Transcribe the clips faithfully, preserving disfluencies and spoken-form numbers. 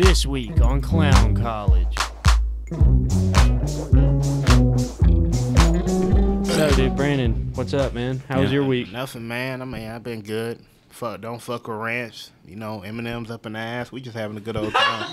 This week on Clown College. What's up, dude? Brandon, what's up, man? How yeah, was your week? Nothing, man. I mean, I've been good. Fuck, don't fuck with ranch. You know, M and M's up in the ass. We just having a good old time.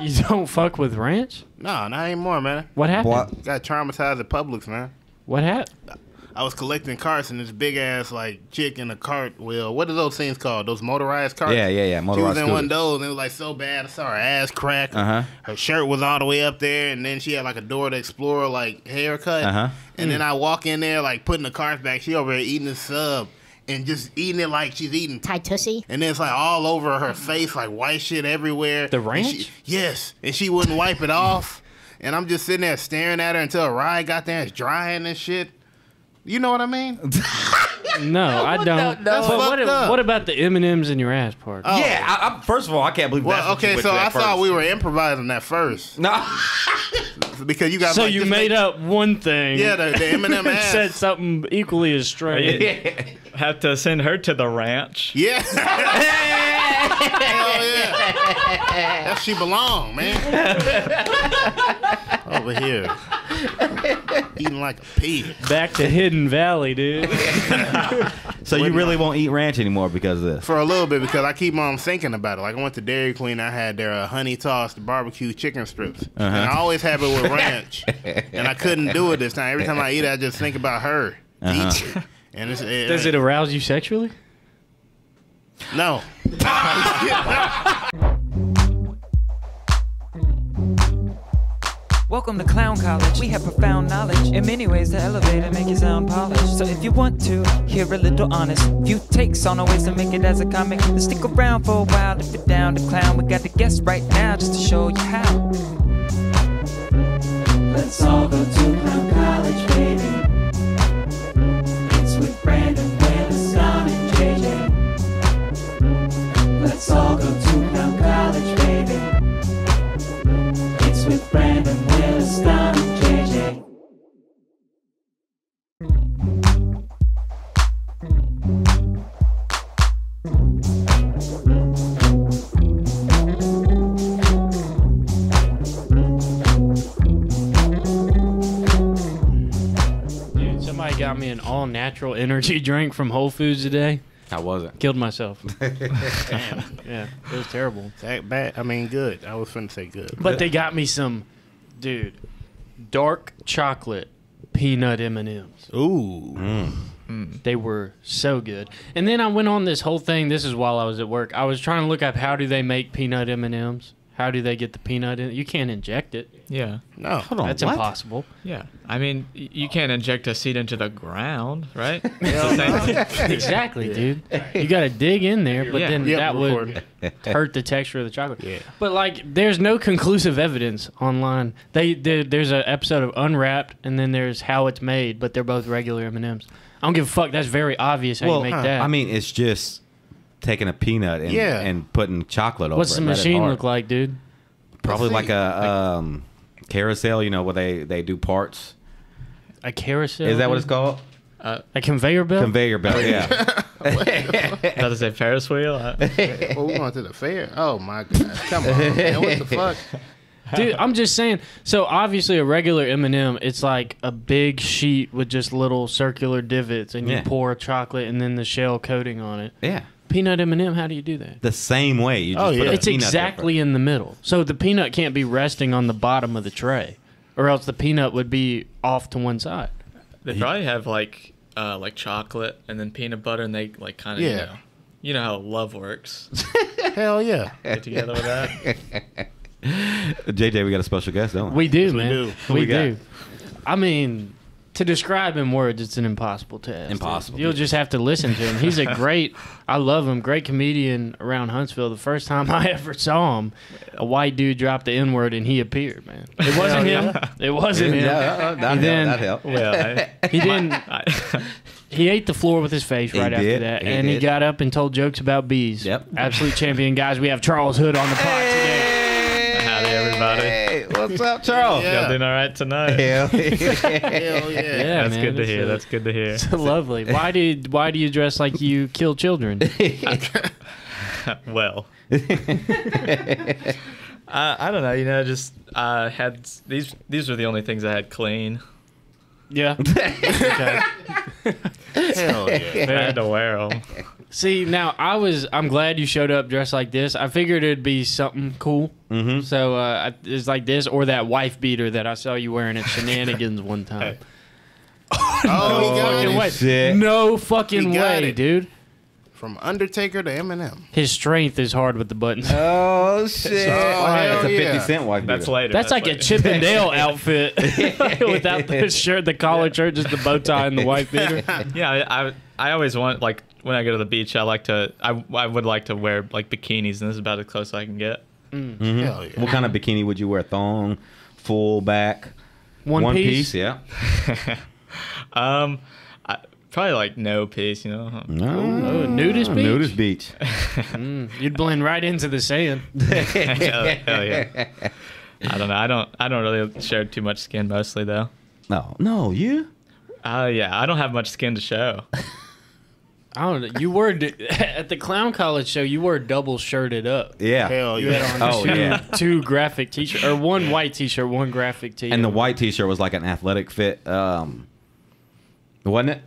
You don't fuck with ranch? No, not anymore, man. What happened? What? Got traumatized at Publix, man. What happened? I was collecting carts, and this big-ass, like, chick in a cart wheel. What are those things called? Those motorized carts? Yeah, yeah, yeah. Motorized. She was in scooters. One of those, and it was, like, so bad. I saw her ass crack. Uh-huh. Her shirt was all the way up there, and then she had, like, a Dora the Explorer, like, haircut. Uh-huh. And mm. then I walk in there, like, putting the carts back. She over there eating the sub and just eating it like she's eating Thai Tussie. And then it's, like, all over her face, like, white shit everywhere. The ranch? And she, yes. And she wouldn't wipe it off. And I'm just sitting there staring at her until a ride got there and it's drying and shit. You know what I mean? No, I don't. That's but fucked what, up. What about the M and M's in your ass part? Oh. Yeah, I, I, first of all, I can't believe well, that's okay, what so that. Okay, so I first. thought we were improvising that first. No. Because you got So like, you made thing. up one thing. Yeah, the, the M and M ass. Said something equally as strange. Yeah. Have to send her to the ranch. Yeah. Hell yeah. That's she belong, man. Over here. Eating like a pig. Back to Hidden Valley, dude. So you really won't eat ranch anymore because of this? For a little bit, because I keep on thinking about it. Like, I went to Dairy Queen. I had their uh, honey-tossed barbecue chicken strips. Uh-huh. And I always have it with ranch. And I couldn't do it this time. Every time I eat it, I just think about her. Uh-huh. And it's, it, Does it arouse you sexually? No. Welcome to Clown College. We have profound knowledge in many ways to elevate and make your sound polished. So if you want to hear a little honest few takes on our ways to make it as a comic, then stick around for a while if you're down to clown. We got the guests right now just to show you how. Let's all go to Clown College, baby. It's with Brandon, Willis, Dom, and J J. Let's all go to Clown College, baby. With Brandon, Willis, Dom, J J. Dude, somebody got me an all-natural energy drink from Whole Foods today. I wasn't. Killed myself. Damn. Yeah, it was terrible. That bad. I mean, good. I was finna say good. But they got me some, dude, dark chocolate peanut M and M's. Ooh. Mm. Mm. They were so good. And then I went on this whole thing. This is while I was at work. I was trying to look up how do they make peanut M and M's. How do they get the peanut in? You can't inject it. Yeah. No. Hold on. That's what? Impossible. Yeah. I mean, you can't inject a seed into the ground, right? Exactly, dude. You got to dig in there, but yeah. then yep, that would hurt the texture of the chocolate. Yeah. But, like, there's no conclusive evidence online. They, they There's an episode of Unwrapped, and then there's How It's Made, but they're both regular M and M's. I don't give a fuck. That's very obvious how well, you make huh. that. I mean, it's just... taking a peanut and, yeah. and putting chocolate over it. What's the machine look like, dude? Probably like a um, carousel, you know, where they, they do parts. A carousel? Is that what it's called? Uh, a conveyor belt? Conveyor belt, yeah. That is a Ferris wheel? Well, we went to the fair. Oh, my God. Come on, man. What the fuck? Dude, I'm just saying. So, obviously, a regular M and M, it's like a big sheet with just little circular divots, and you yeah. pour chocolate and then the shell coating on it. Yeah. Peanut M and M, how do you do that? The same way. You just oh, put yeah. It's exactly in the middle. So the peanut can't be resting on the bottom of the tray, or else the peanut would be off to one side. They probably have, like, uh, like chocolate and then peanut butter, and they, like, kind of, yeah. you know, you know how love works. Hell yeah. Get together with that. J J, we got a special guest, don't we? We do, yes, man. We do. We, we do. I mean... to describe in words, it's an impossible task. Impossible. You'll just have to listen to him. He's a great, I love him, great comedian around Huntsville. The first time I ever saw him, a white dude dropped the N-word and he appeared, man. It wasn't him. It wasn't him. Yeah, that helped. That helped. Well, he didn't. He ate the floor with his face right after that. And he got up and told jokes about bees. Yep. Absolute champion. Guys, we have Charles Hood on the pod today. Hey, what's up, Charles? Yeah. Y'all doing all right tonight? Hell yeah. Hell yeah. Yeah, that's man, good to hear. A, that's good to hear. It's lovely. Why do you, why do you dress like you kill children? I, Well, I, I don't know. You know, just I uh, had these. These were the only things I had clean. Yeah. Hell yeah. They had to wear them. See, now I was. I'm glad you showed up dressed like this. I figured it'd be something cool. Mm-hmm. So uh, it's like this or that wife beater that I saw you wearing at Shenanigans one time. Hey. Oh, no he got fucking it. way! Shit. No fucking way, it. dude. From Undertaker to Eminem. His strength is hard with the buttons. Oh, shit. So, oh, that's a yeah. fifty cent wife beater. That's later. That's, that's like later. a Chip and Dale outfit without the shirt, the collar yeah. shirt, just the bow tie and the wife beater. Yeah, I I always want, like, when I go to the beach, I like to, I, I would like to wear, like, bikinis, and this is about as close as I can get. Mm. Mm-hmm. Hell yeah. What kind of bikini would you wear? Thong, full back, one, one piece? piece? Yeah. Um, I, probably like no piece, you know. No, oh, nudist beach. Nudist beach. mm, you'd blend right into the sand. hell, hell yeah. I don't know. I don't. I don't really show too much skin, mostly though. No, no, you. Oh uh, yeah, I don't have much skin to show. I don't know. You were at the Clown College show. You were double shirted up. Yeah. Hell yeah. You had on oh, two, yeah. two graphic t-shirts or one white t-shirt, one graphic t-shirt. And the white t-shirt was like an athletic fit. Um. Wasn't it?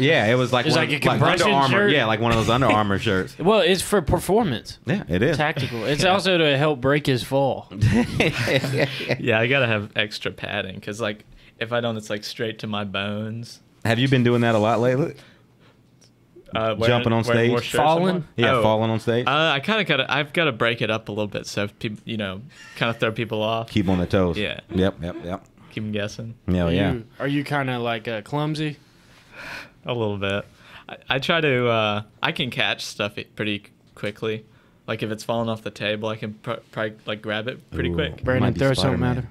Yeah, it was like, it's one, like, a like Under Armour. Yeah, like one of those Under Armour shirts. Well, it's for performance. Yeah, it is. Tactical. It's yeah. also to help break his fall. Yeah, I got to have extra padding because, like, if I don't, it's like straight to my bones. Have you been doing that a lot lately? Uh, wearing, Jumping on stage? Falling? Yeah, oh. falling on stage. Uh, I kind of got to, I've got to break it up a little bit so, people, you know, kind of throw people off. Keep on their toes. Yeah. Yep, yep, yep. Keep them guessing. Hell yeah. Are you, are you kind of like uh, clumsy? A little bit. I, I try to, uh, I can catch stuff pretty quickly. Like if it's falling off the table, I can pr probably like grab it pretty Ooh, quick. Brandon, throw something at her.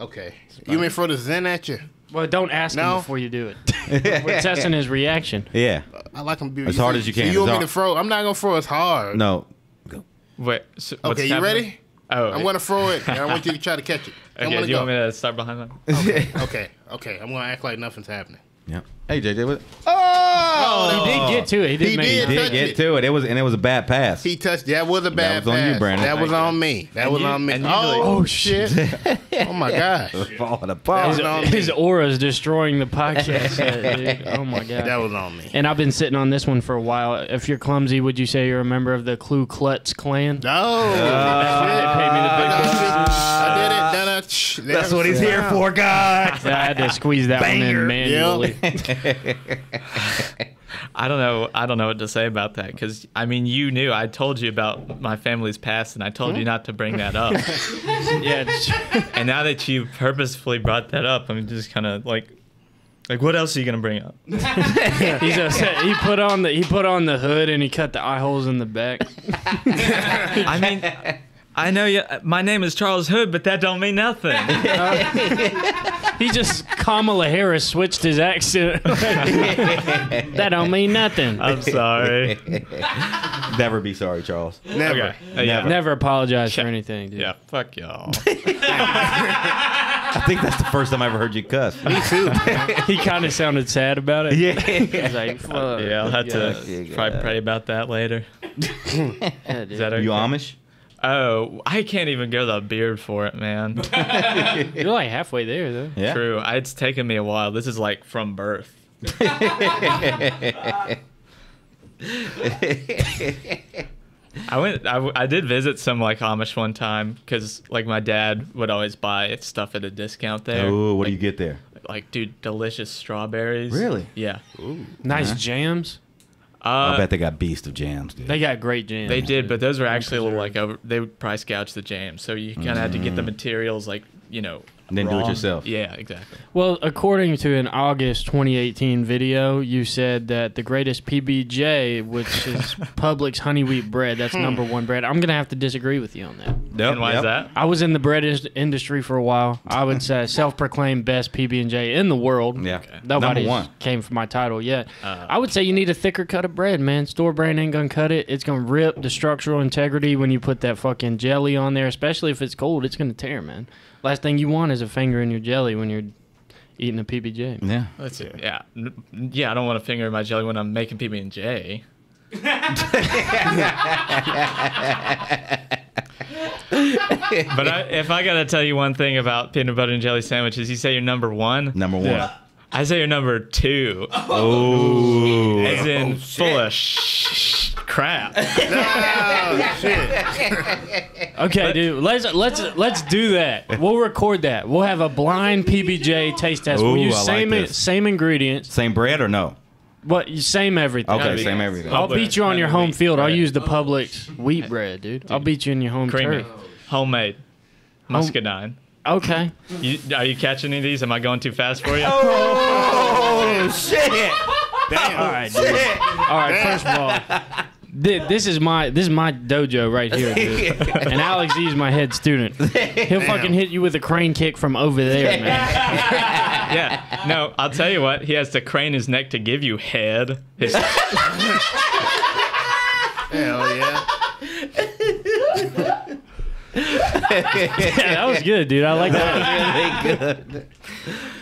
Okay. Spider. You mean for the Zen at you? Well, don't ask no? him before you do it. We're testing his reaction. Yeah. I like him to be as hard as you can. So you want me to throw? I'm not going to throw as hard. No. Go. Wait. So okay, you happening? ready? Oh, I'm going to throw it, and I want you to try to catch it. Okay, I'm gonna do you go. want me to start behind them? Okay, okay, okay. I'm going to act like nothing's happening. Yeah. Hey, J J, what? Oh! oh! He did get to it. He did, he did, he did get it. to it. It was and it was a bad pass. He touched. That was a bad pass. That was pass. on you, Brandon. That was on me. That and was you, on me. Oh, oh shit! Oh my gosh! Falling apart. His, his aura is destroying the podcast. Dude. Oh my god! That was on me. And I've been sitting on this one for a while. If you're clumsy, would you say you're a member of the Ku Klux Klan? No. Uh, uh, paid me the big uh, I did it. That's what he's here for, guys. I had to squeeze that Banger. one in manually. Yep. I don't know. I don't know what to say about that because I mean, you knew. I told you about my family's past, and I told you not to bring that up. Yeah. And now that you purposefully brought that up, I'm just kind of like, like, what else are you gonna bring up? He's upset. He put on the he put on the hood and he cut the eye holes in the back. I mean. I know you, my name is Charles Hood, but that don't mean nothing. Uh, he just, Kamala Harris switched his accent. That don't mean nothing. I'm sorry. Never be sorry, Charles. Never. Okay. Never. Yeah. Never apologize Shut for anything, dude. Yeah, fuck y'all. I think that's the first time I ever heard you cuss. Me too. He kind of sounded sad about it. Yeah. He's like, fuck. Yeah, I'll have yes. to yeah, probably pray about that later. Yeah, is that okay? You Amish? Oh, I can't even go the beard for it, man. You're like halfway there, though. Yeah. True. It's taken me a while. This is like from birth. I went. I, I did visit some like Amish one time because like my dad would always buy stuff at a discount there. Oh, what like, do you get there? Like, dude, delicious strawberries. Really? Yeah. Ooh. Nice uh-huh. jams. Uh, I bet they got beast of jams, dude. They got great jams. They did, but those were actually a little like over. They would price gouge the jams, so you kind of mm-hmm. had to get the materials, like you know, and then wrong. do it yourself. Yeah, exactly. Well, according to an August twenty eighteen video, you said that the greatest P B J, which is Publix honey wheat bread, that's number one bread. I'm gonna have to disagree with you on that. Yep, and why yep. is that? I was in the bread industry for a while. I would say self-proclaimed best P B and J in the world. Yeah, okay. Nobody's one. came for my title yet. Uh, I would say you need a thicker cut of bread, man. Store brand ain't gonna cut it. It's gonna rip the structural integrity when you put that fucking jelly on there, especially if it's cold. It's gonna tear, man. Last thing you want is a finger in your jelly when you're eating a P B J. Yeah, that's it. Yeah, yeah. I don't want a finger in my jelly when I'm making P B and J. But I, if I gotta tell you one thing about peanut butter and jelly sandwiches, you say you're number one. Number one. Yeah. I say you're number two. Oh, oh as in oh, full of sh crap. Oh shit. Okay, but, dude, let's let's let's do that. We'll record that. We'll have a blind P B J taste test. Ooh, we'll use I same like in, same ingredients. Same bread or no? What same everything? Okay, yeah, same everything. I'll beat you on your home field. Bread. I'll use the Publix wheat bread, dude. dude. I'll beat you in your home turf. Homemade muscadine. Okay. You, are you catching any of these? Am I going too fast for you? Oh, shit. Damn. All right, dude. All right, first of all, th this is my this is my dojo right here, dude. And Alex Zee's my head student. He'll Damn. fucking hit you with a crane kick from over there, man. Yeah. No, I'll tell you what. He has to crane his neck to give you head. His Hell yeah. Yeah, that was good, dude. I like that. Really good.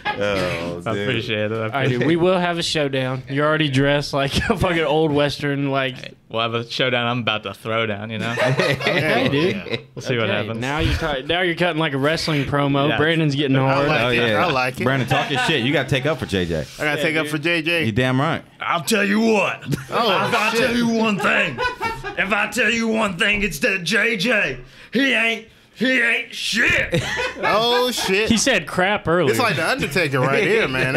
Oh, I appreciate it. I appreciate All right, dude, we will have a showdown. You're already dressed like a fucking old Western. Like we'll have a showdown. I'm about to throw down. You know. Okay, dude. We'll see okay, what happens. Now you're now you're cutting like a wrestling promo. Yeah. Brandon's getting hard. I like oh, it. Yeah. I like it. Brandon, talk your shit. You got to take up for J J. I got to yeah, take dude. up for J J. You damn right. I'll tell you what. Oh, I'll shit. tell you one thing. If I tell you one thing, it's that J J, he ain't, he ain't shit. Oh, shit. He said crap earlier. It's like The Undertaker right here, man.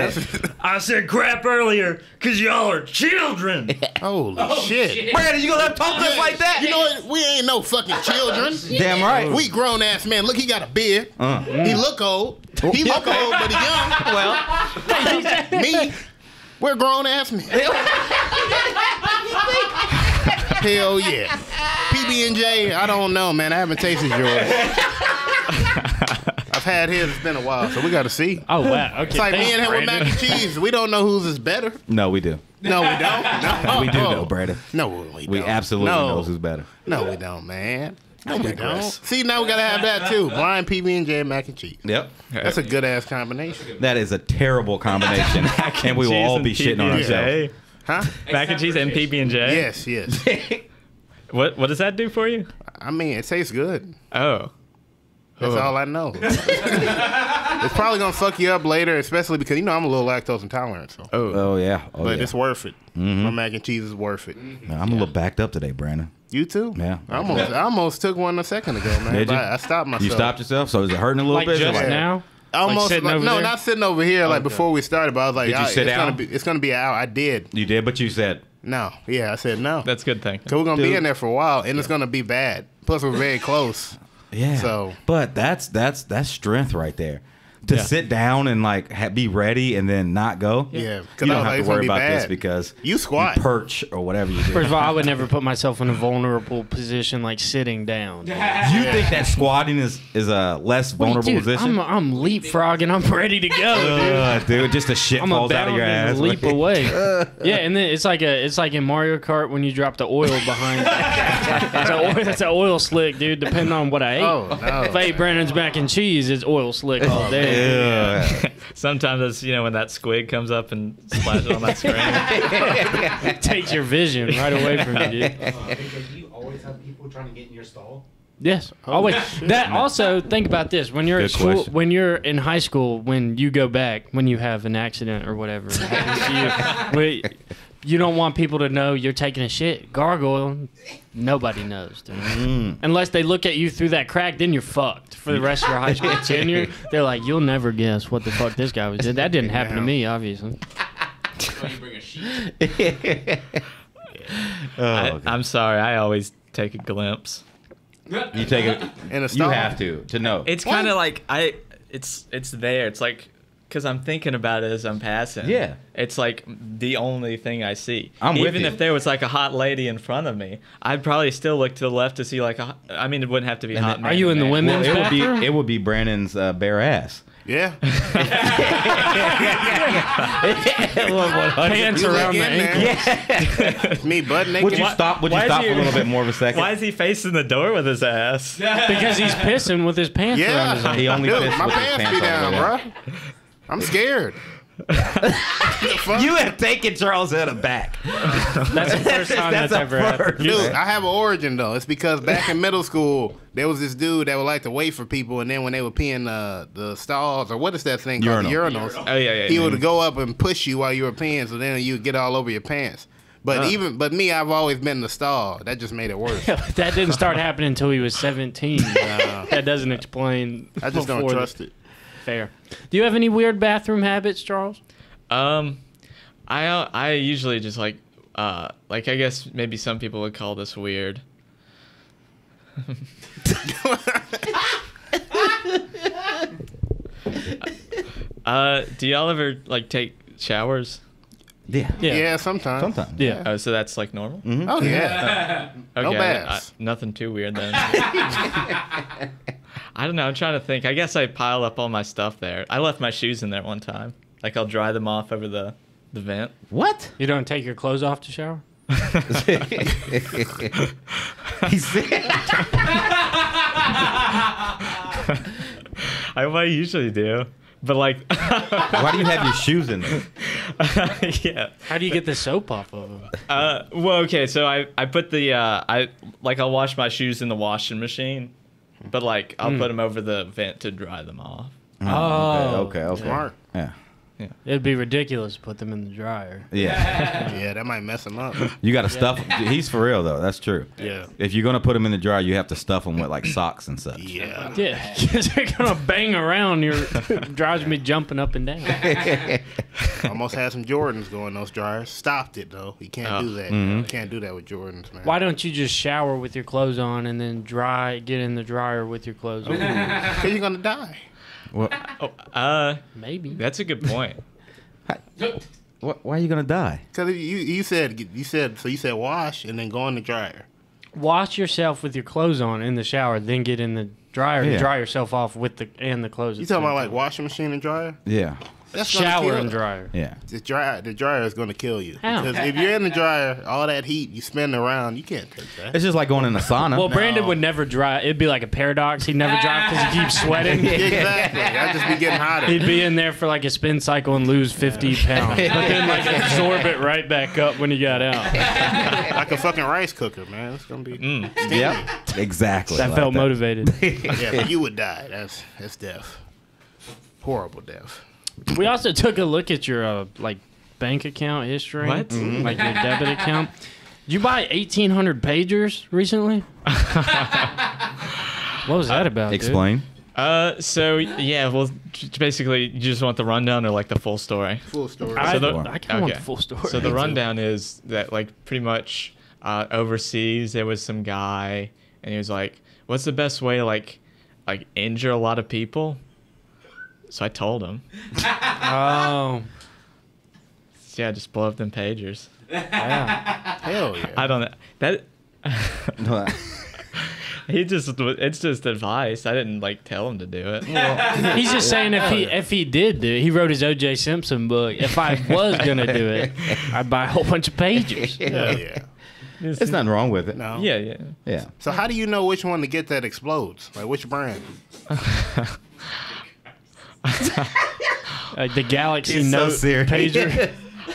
I said crap earlier because y'all are children. Holy oh, shit. shit. Brandon, you going to have talk us like that? You know what? We ain't no fucking children. Damn right. We grown-ass men. Look, he got a beard. Uh. He look old. He look old, but he young. Well, me, we're grown-ass men. Hell yeah. P B and J, I don't know, man. I haven't tasted yours. I've had his. It's been a while, so we got to see. Oh, wow. Okay. It's like Thanks, me and him Brandon. with mac and cheese. We don't know whose is better. No, we do. No, we don't. No, we do, oh. though, Brandon. No, we don't. We absolutely no. know who's better. No, we don't, man. No, we don't. See, now we got to have that, too. Blind P B and J mac and cheese. Yep. That's a good-ass combination. That is a terrible combination. And we will all be shitting on ourselves. Huh? Mac and cheese and P B and J? Yes, yes. What what does that do for you? I mean, it tastes good. Oh. That's oh. all I know. It's probably going to fuck you up later, especially because, you know, I'm a little lactose intolerant. So. Oh. oh, yeah. Oh, but yeah. it's worth it. Mm-hmm. My mac and cheese is worth it. Mm-hmm. I'm a little backed up today, Brandon. You too? Yeah. I almost, I almost took one a second ago, man. Did you? I, I stopped myself. You stopped yourself? So is it hurting a little like bit? Just like now? Almost like like, no, there? not sitting over here. Like okay. before we started, but I was like, did you sit it's down? Gonna be, it's gonna be an hour. I did. You did, but you said no. Yeah, I said no. That's a good thing. So we're gonna Dude. be in there for a while, and yeah. it's gonna be bad. Plus, we're very close. Yeah. So, but that's that's that's strength right there. To yeah. sit down and like ha be ready and then not go. Yeah, you don't have like, to worry about bad. this because you squat, you perch, or whatever you do. First of all, I would never put myself in a vulnerable position like sitting down. You yeah. think that squatting is is a less vulnerable dude, position? I'm, I'm leapfrogging. I'm ready to go, dude. Uh, dude just a shit I'm falls out of your ass. Leap away. Yeah, and then it's like a it's like in Mario Kart when you drop the oil behind. That's an oil slick, dude. Depending on what I ate. Oh, no. If I ate Brandon's mac and cheese, it's oil slick all day. Yeah. Sometimes it's, you know, when that squid comes up and splashes on that screen. Takes your vision right away from you, dude. Uh, because you always have people trying to get in your stall. Yes, always. Oh, that also, think about this when you're Good at school, question. when you're in high school, when you go back, when you have an accident or whatever, you, you don't want people to know you're taking a shit. Gargoyle, nobody knows, dude. Mm. Unless they look at you through that crack, then you're fucked for the rest of your high school tenure. They're like, you'll never guess what the fuck this guy was doing. That didn't happen to me, obviously. So you bring a sheet. Yeah. Oh, I, okay. I'm sorry. I always take a glimpse. You take it. You have to to know. It's kind of like I. It's it's there. It's like because I'm thinking about it as I'm passing. Yeah. It's like the only thing I see. I'm with you. Even if there was like a hot lady in front of me, I'd probably still look to the left to see like. A, I mean, it wouldn't have to be hot. Are you in the women's bathroom? It would be. It would be Brandon's uh, bare ass. Yeah. Pants around the ankles. Me butt naked. Would you stop? Would you stop for a little bit more of a second? Why is he facing the door with his ass? Because he's pissing with his pants yeah. around his ankles. He only Dude, pisses my with pants, his pants be down, bro. I'm scared. You have taken Charles Hood aback. That's the first time that's, that's ever happened. Dude, I have an origin though. It's because back in middle school, there was this dude that would like to wait for people, and then when they were peeing uh, the stalls, or what is that thing called? Urinal. The urinals. Oh, yeah, yeah, he yeah. would go up and push you while you were peeing, so then you'd get all over your pants. But huh. even, but me, I've always been in the stall. That just made it worse. That didn't start happening until he was seventeen. No. That doesn't explain. I just don't trust the, it. Fair. Do you have any weird bathroom habits, Charles? Um, I I usually just like, uh, like I guess maybe some people would call this weird. uh, do y'all ever like take showers? Yeah. yeah. Yeah, sometimes. Sometimes. Yeah. Oh, so that's like normal? Mm-hmm. Oh, yeah. Uh, okay. No baths. I, I, nothing too weird then. I don't know. I'm trying to think. I guess I pile up all my stuff there. I left my shoes in there one time. Like, I'll dry them off over the, the vent. What? You don't take your clothes off to shower? I, I usually do. But like, why do you have your shoes in there? Uh, yeah. How do you get the soap off of them? Uh, well, okay. So I, I put the uh, I like I'll wash my shoes in the washing machine, but like I'll mm. put them over the vent to dry them off. Oh, okay, okay, okay. Smart. Yeah. Yeah. It'd be ridiculous to put them in the dryer. Yeah. Yeah, that might mess them up. You got to yeah. stuff them. He's for real, though. That's true. Yeah. If you're going to put them in the dryer, you have to stuff them with, like, socks and such. Yeah. Yeah. They're going to bang around. Your drives me jumping up and down. Almost had some Jordans going those dryers. Stopped it, though. You can't oh. do that. Mm-hmm. You can't do that with Jordans, man. Why don't you just shower with your clothes on and then dry, get in the dryer with your clothes on? Because you're going to die. Well, oh, uh, maybe that's a good point. What? Why are you gonna die? Because you you said you said so you said wash and then go in the dryer. Wash yourself with your clothes on in the shower, then get in the dryer yeah. and dry yourself off with the and the clothes. You talking about like washing machine and dryer? Yeah. That's shower and dryer. Yeah. The dryer, the dryer is going to kill you. How? Because if you're in the dryer, all that heat, you spin around, you can't take that. It's just like going in the sauna. Well, no. Brandon would never dry. It'd be like a paradox. He'd never dry because he keeps sweating. Exactly. I'd just be getting hotter. He'd be in there for like a spin cycle and lose fifty pounds. But then like absorb it right back up when he got out. Like a fucking rice cooker, man. It's going to be... Mm. Yep. Exactly. I like felt that. Motivated. Yeah, but you would die. That's, that's death. Horrible death. We also took a look at your uh, like bank account history, what? Mm-hmm. Like your debit account. Did you buy eighteen hundred pagers recently? What was that uh, about? Explain. Dude? Uh, so yeah, well, basically, you just want the rundown or like the full story. Full story. I, so the, I kind of okay. want the full story. So the rundown is that like pretty much uh, overseas there was some guy and he was like, "What's the best way to like like injure a lot of people?" So I told him. Oh. Yeah, just blow up them pagers. Yeah. Hell yeah. I don't know. That. He just, it's just advice. I didn't like tell him to do it. Well, he's just saying if he if he did do it, he wrote his O J Simpson book. If I was gonna do it, I'd buy a whole bunch of pagers. Hell yeah. There's it's nothing wrong with it. No. Yeah, yeah, yeah. So how do you know which one to get that explodes? Like which brand? Like the Galaxy it's Note so pager.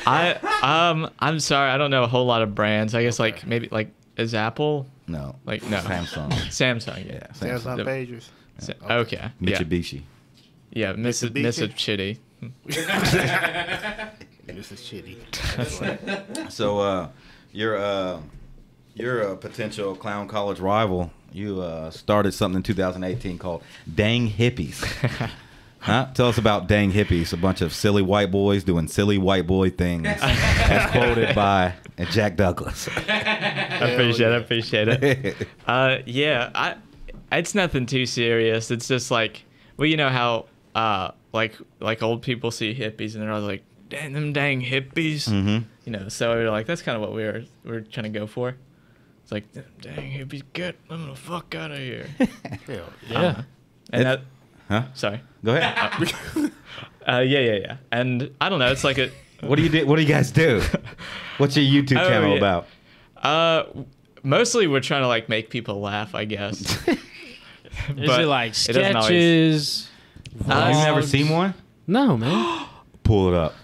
I um I'm sorry, I don't know a whole lot of brands. I guess like maybe like is Apple? No, like no Samsung. Samsung, yeah. yeah Samsung, Samsung pagers. Sa yeah. Okay. Mitsubishi. Yeah, Missus Mitsubishi. Missus Chitty. So uh, your uh, your uh, potential clown college rival, you uh, started something in two thousand eighteen called Dang Hippies. Huh? Tell us about Dang Hippies, a bunch of silly white boys doing silly white boy things, as quoted by Jack Douglas. I appreciate it. I appreciate it. Uh, yeah, I, it's nothing too serious. It's just like, well, you know how uh, like like old people see hippies and they're all like, damn them dang hippies. Mm-hmm. You know, so we were like, that's kind of what we were we were trying to go for. It's like, dang hippies, get them the fuck out of here. Yeah, yeah. And that. Huh? Sorry. Go ahead. uh, yeah, yeah, yeah. And I don't know. It's like a. What do you do? What do you guys do? What's your YouTube oh, channel yeah. about? Uh, mostly we're trying to like make people laugh, I guess. Is it like sketches? I've never seen one. No, man. pull it up.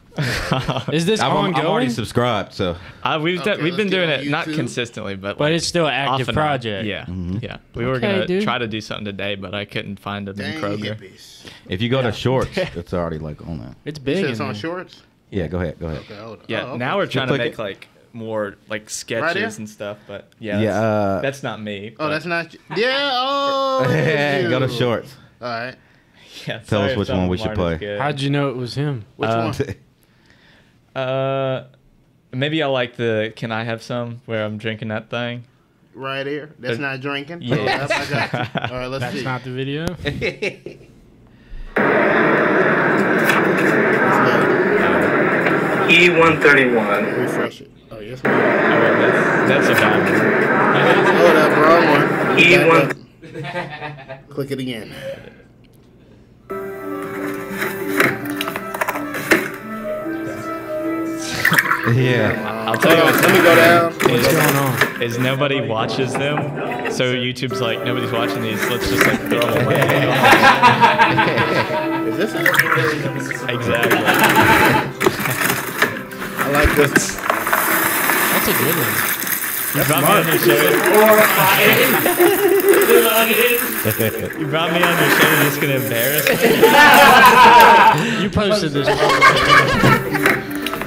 Is this I'm, ongoing? I'm already subscribed, so uh, we've okay, done, we've been doing it, it not consistently, but but like, it's still an active project. Yeah, mm-hmm. yeah. We okay, were gonna dude. try to do something today, but I couldn't find it in Kroger. Hippies. If you go yeah. to Shorts, it's already like on that. It's big. You said it's on Shorts. Yeah, go ahead, go ahead. Okay, hold on. Yeah, oh, okay. Now we're trying to make it. like more like sketches right and stuff, but yeah, yeah that's, uh, that's not me. Oh, that's not. Yeah. Oh. Go to Shorts. All right. Yeah. Tell us which one we should play. How'd you know it was him? Which one? Uh, maybe I like the "Can I have some?" where I'm drinking that thing. Right here. That's uh, not drinking. Yeah. Yes. Oh, that's, I got you. All right, let's that's see. Not the video. E one thirty-one. Refresh it. Oh yes. All right, that's that's a bad one. Hold up, wrong one. E one. Click it again. Yeah, I'll tell you. Let me go down. What's going on? Is nobody watches them, so YouTube's like nobody's watching these. Let's just like throw them away. Is this it? Exactly. I like this. That's a good one. You brought me on your show. You brought me on your show. You're just gonna embarrass me. You posted this.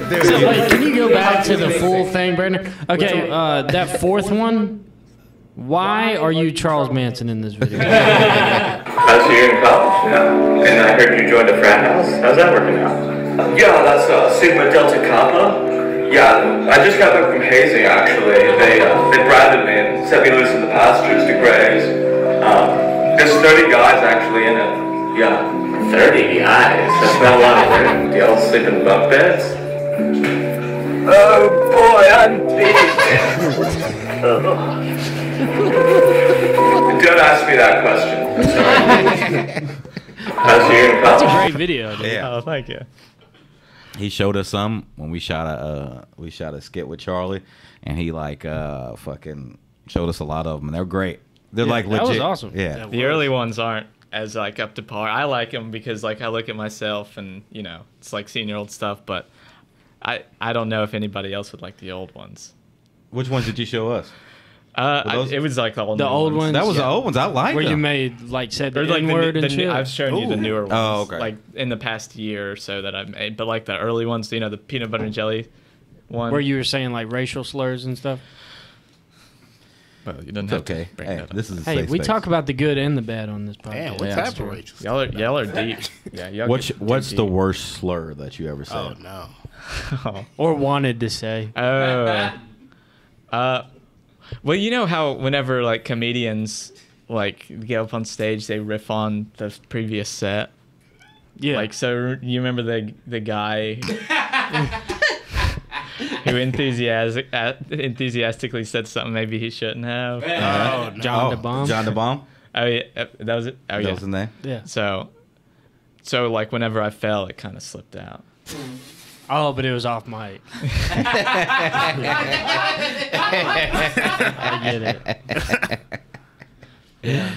So, wait, can you go back to the full thing, Brandon? Okay, uh, that fourth one. Why are you Charles Manson in this video? I was here in college, yeah. And I heard you joined a frat house. How's that working out? Yeah, that's uh, Sigma Delta Kappa. Yeah, I just got back from hazing, actually. They uh, they bribed me and set me loose in the pastures to graze. Um, there's thirty guys, actually, in it. Yeah. thirty guys? That's not a lot of room. Do y'all sleep in bunk beds? Oh boy, I'm beat. Oh. Don't ask me that question. How's your That's a great video, dude. Yeah. Oh, thank you. He showed us some when we shot a uh, we shot a skit with Charlie, and he like uh, fucking showed us a lot of them, and they're great. They're yeah, like legit. That was awesome. Yeah, that the was. early ones aren't as like up to par. I like them because like I look at myself, and you know it's like senior old stuff, but. I, I don't know if anybody else would like the old ones. Which ones did you show us? Uh, I, it was like the old, the old ones. ones. That was yeah. the old ones. I liked Where them. you made, like, said the like N-word the, the, and shit. I've shown Ooh. you the newer ones. Oh, okay. Like, in the past year or so that I've made. But, like, the early ones, you know, the peanut butter and jelly one. Where you were saying, like, racial slurs and stuff? Well, you didn't have okay. to bring hey, that up. This is a hey, we space. talk about the good and the bad on this podcast. Damn, what's yeah, happening, Rachel? Y'all are, y'all are deep. yeah, y'all what's what's deep. the worst slur that you ever said? Oh, no. Oh. Or wanted to say. Oh. Uh, well, you know how whenever, like, comedians, like, get up on stage, they riff on the previous set? Yeah. Like, so you remember the the guy... who enthusiastic, uh, enthusiastically said something maybe he shouldn't have. Uh, oh, no. John oh, the Bomb. John the Bomb. Oh yeah, that was it. Oh yeah, that was in there. Yeah. So, so like whenever I fell, it kind of slipped out. Oh, but it was off mic. I get it. Yeah.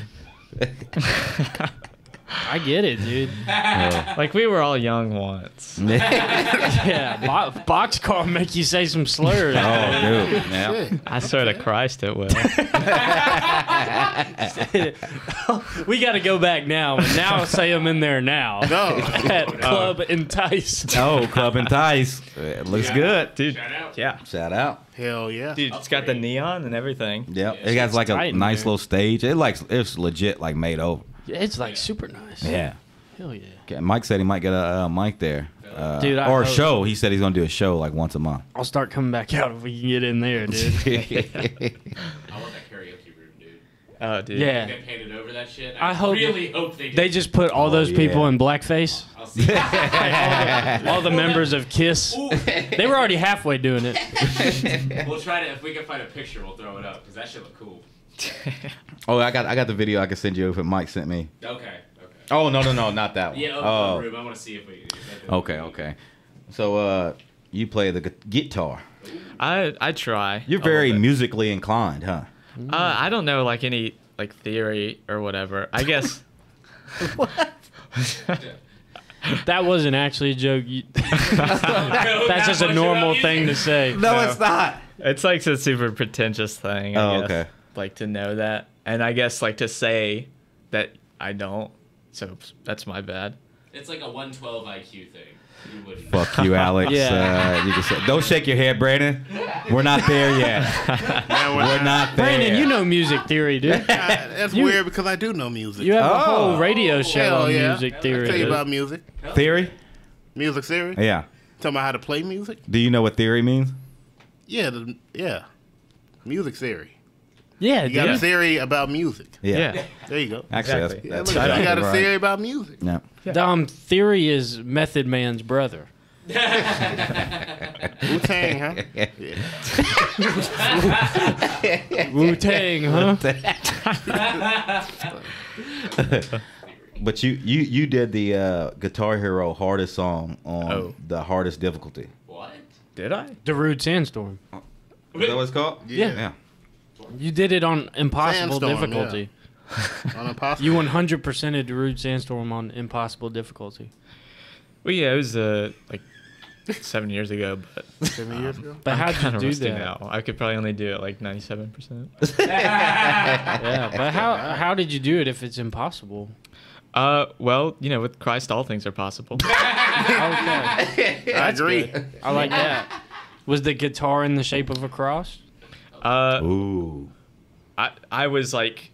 I get it, dude. Yeah. Like, we were all young once. Yeah, bo boxcar make you say some slurs. Oh, dude. Yeah. I swear to Christ it will. We got to go back now. Now say them in there now. No. At Club Enticed. Oh, Club Enticed. It looks Shout good. Out. Dude. Shout out. Yeah. Shout out. Hell yeah. Dude, it's got the neon and everything. Yep. Yeah. It got, like, tight, a nice dude. little stage. It like, it's legit, like, made over. It's like super nice. Yeah. Hell yeah. Okay, Mike said he might get a uh, mic there. Uh, dude, I or a show. He said he's going to do a show like once a month. I'll start coming back out if we can get in there, dude. I want that karaoke room, dude. Oh, dude. Yeah. They painted over that shit. I, I hope really they, hope they do. They just put all oh, those yeah. people in blackface. I'll see. Like all, the, all the members of KISS. Ooh. They were already halfway doing it. We'll try to, if we can find a picture, we'll throw it up because that shit looked cool. Oh, I got I got the video I can send you if Mike sent me. Okay, okay. Oh no no no, not that one. Yeah, oh, oh. I want to see if we. If okay, okay. So, uh, you play the guitar. I I try. You're very musically inclined, huh? Uh, I don't know like any like theory or whatever. I guess. What? That wasn't actually a joke. That's just a normal thing to say. No, no, it's not. It's like a super pretentious thing. I oh, guess. okay. Like to know that, and I guess like to say that I don't. So that's my bad. It's like a one twelve I Q thing. You wouldn't. Fuck you, Alex. Yeah. Uh, you can say, don't shake your head, Brandon. We're not there yet. Yeah, we're, we're not, not there. Brandon, you know music theory, dude. Yeah, that's you, weird because I do know music. You have oh. a whole radio show oh, on yeah. music theory. I'll tell you about music. Theory? Music theory? Yeah. Talking about how to play music? Do you know what theory means? Yeah. The, yeah. Music theory. Yeah, you got yeah. a theory about music. Yeah, yeah. There you go. Actually, exactly. that's, that's yeah, you got a theory right. about music. No. Yeah. Dom, theory is Method Man's brother. Wu-Tang, huh? Yeah. Wu-Tang, huh? But you, you, you did the uh, Guitar Hero hardest song on oh. the hardest difficulty. What? Did I? Darude Sandstorm. Oh. Is that what it's called? Yeah. yeah. yeah. You did it on impossible Sandstorm, difficulty. Yeah. On impossible. You one hundred percented Darude Sandstorm on impossible difficulty. Well, yeah, it was uh, like seven years ago. But, seven um, years ago? But how did you do that? Now. I could probably only do it like ninety-seven percent. Yeah, but how how did you do it if it's impossible? Uh, well, you know, with Christ, all things are possible. Okay. I agree. Good. I like that. Was the guitar in the shape of a cross? Uh, Ooh. I I was like,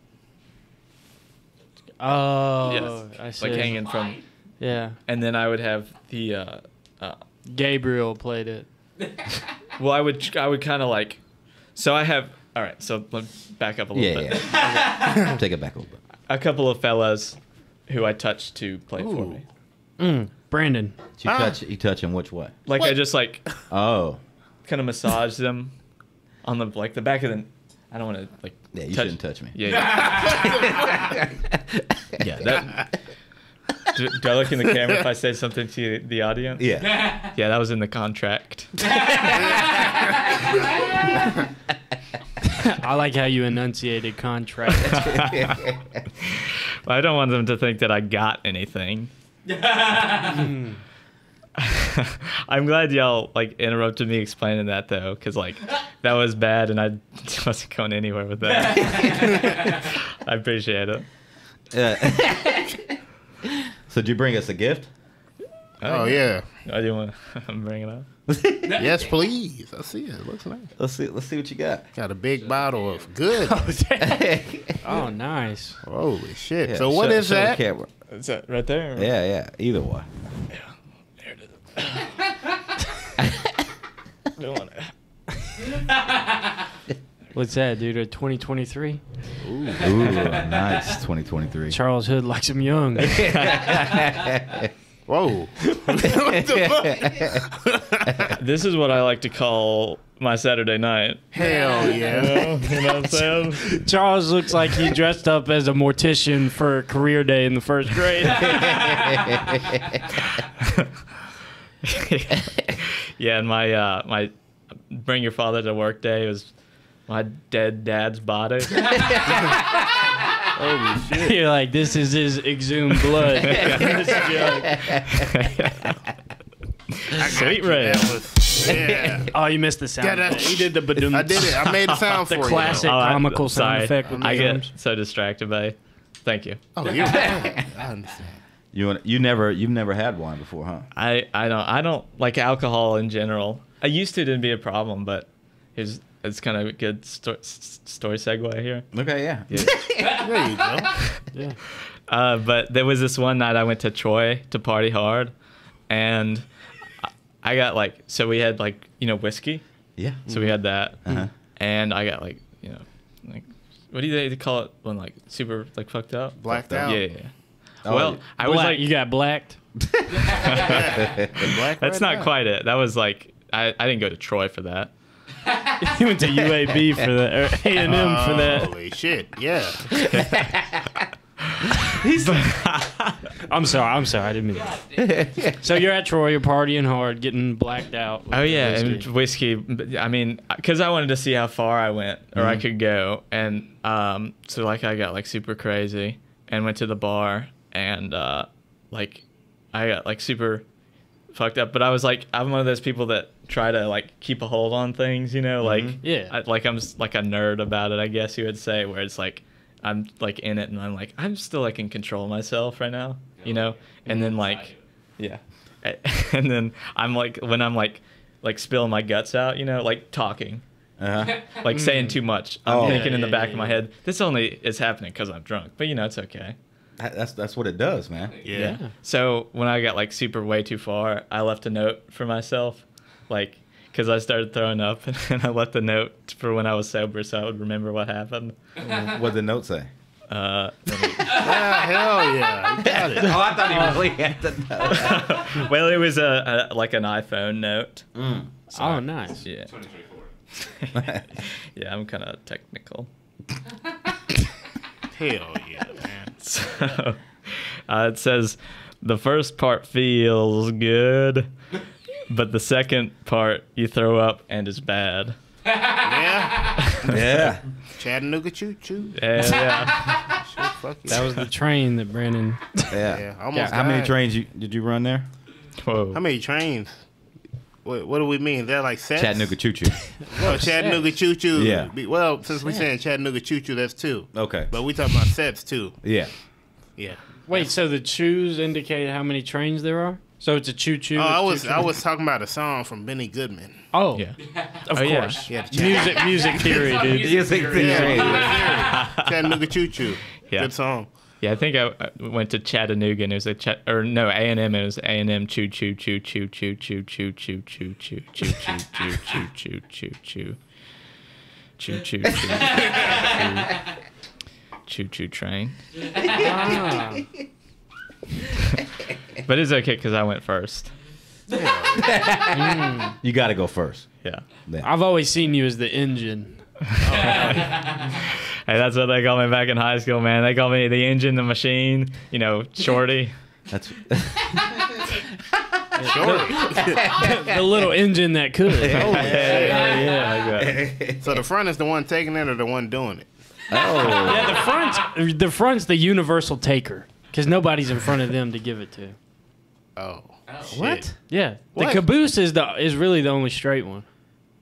oh, yes, I see. Like hanging from, yeah. And then I would have the uh, uh, Gabriel played it. Well, I would I would kind of like, so I have all right. So let's back up a little yeah, bit. Yeah. Okay. Take it back a little bit. A couple of fellas who I touched to play Ooh. for me. Mm, Brandon, you ah. touch you touch him which way? Like what? I just like oh, kind of massage them. On the like the back of the, I don't want to like. Yeah, you touch, shouldn't touch me. Yeah, yeah. yeah that, do, do I look in the camera if I say something to the audience? Yeah, yeah, that was in the contract. I like how you enunciated contract. Well, I don't want them to think that I got anything. Mm. I'm glad y'all like interrupted me explaining that though, because like that was bad and I wasn't going anywhere with that. I appreciate it. Yeah. So did you bring us a gift? Oh, oh yeah. I do want to bring it up. Yes, please. I see it. It looks nice. Let's see. Let's see what you got. Got a big bottle of good. Oh, nice. Holy shit! Yeah, so what show, is show that? Is that right there? Or? Yeah, yeah. Either one. Yeah. What's that, dude? A twenty twenty-three? Ooh, Ooh nice twenty twenty-three. Charles Hood likes him young. Whoa. What the fuck? This is what I like to call my Saturday night. Hell yeah. You know, you know what I'm saying? Charles looks like he dressed up as a mortician for career day in the first grade. Yeah, and my uh, my bring your father to work day was my dead dad's body. Holy shit! You're like, this is his exhumed blood. This is your... Sweet Ray. Yeah. Oh, you missed the sound. Yeah, that, he did the badoom. I did it. I made the sound the for you. The classic oh, comical I, sound effect. With I get so distracted by. It. Thank you. Oh, you're right. I understand. You you never you've never had wine before, huh? I, I don't I don't like alcohol in general. I used to it didn't be a problem, but it's it's kind of a good sto story segue here. Okay, yeah. yeah. There you go. Yeah. Uh, but there was this one night I went to Troy to party hard, and I got like so we had like you know whiskey. Yeah. So mm-hmm. we had that, uh-huh. and I got like you know like what do they call it when like super like fucked up? Blacked out. Yeah. yeah. Oh, well, I black. was like, you got blacked. Black That's right not now. quite it. That was like, I, I didn't go to Troy for that. You went to U A B for that, or A and M oh, for that. Holy shit, yeah. He's I'm sorry, I'm sorry, I didn't mean it. So you're at Troy, you're partying hard, getting blacked out. Oh yeah, whiskey. and whiskey. I mean, because I wanted to see how far I went, or mm-hmm. I could go. And um, so like I got like super crazy and went to the bar. And uh, like I got like super fucked up. But I was like, I'm one of those people that try to like keep a hold on things, you know, like mm-hmm. yeah, I, like I'm like a nerd about it, I guess you would say, where it's like I'm like in it and I'm like I'm still like in control of myself right now, you know, yeah. and yeah. then like yeah, and then I'm like when I'm like like spilling my guts out, you know, like talking. Uh-huh. Like saying too much. I'm oh, thinking yeah, in the back yeah, yeah. of my head, this only is happening because I'm drunk. But you know, it's okay. That's that's what it does, man. Yeah. yeah. So when I got like super way too far, I left a note for myself, like because I started throwing up, and, and I left a note for when I was sober, so I would remember what happened. What did the note say? Uh, me... yeah, hell yeah! You got it. Oh, I thought he really had the note. Well, it was a, a like an iPhone note. Mm. So, oh, nice. Yeah. Yeah, I'm kind of technical. Hell yeah, man. So, uh, it says, the first part feels good, but the second part you throw up and is bad. Yeah. Yeah. Chattanooga choo-choo. Yeah. yeah. Shit, fuck yeah. That was the train that Brandon... Yeah. yeah almost yeah. How many trains you, did you run there? Whoa. How many trains? What, what do we mean? They're like sets? Chattanooga choo-choo. Well, Chattanooga choo-choo. Yeah. Well, since we're saying Chattanooga choo-choo, that's two. Okay. But we talking about sets, too. Yeah. Yeah. Wait, that's... so the choos indicate how many trains there are? So it's a choo-choo? Oh, I was choo-choo? I was talking about a song from Benny Goodman. Oh. Yeah. Of oh, course. Yeah. Yeah, music music theory, dude. Music theory. Yeah. Chattanooga choo-choo. Yeah. Good song. Yeah, I think I, I went to Chattanooga and it was a chat or no A and M. It was A and M choo choo choo choo choo choo choo choo choo choo choo choo choo choo choo choo choo choo choo choo choo train. But it's okay because I went first. You got to go first. Yeah, I've always seen you as the engine. Hey, that's what they called me back in high school, man. They called me the engine, the machine, you know, Shorty. That's Shorty. The, the, the little engine that could. Oh, yeah, yeah, yeah. So the front is the one taking it or the one doing it? Oh. Yeah, the front, the front's the universal taker because nobody's in front of them to give it to. Oh. oh what? Shit. Yeah. What? The caboose is the is really the only straight one.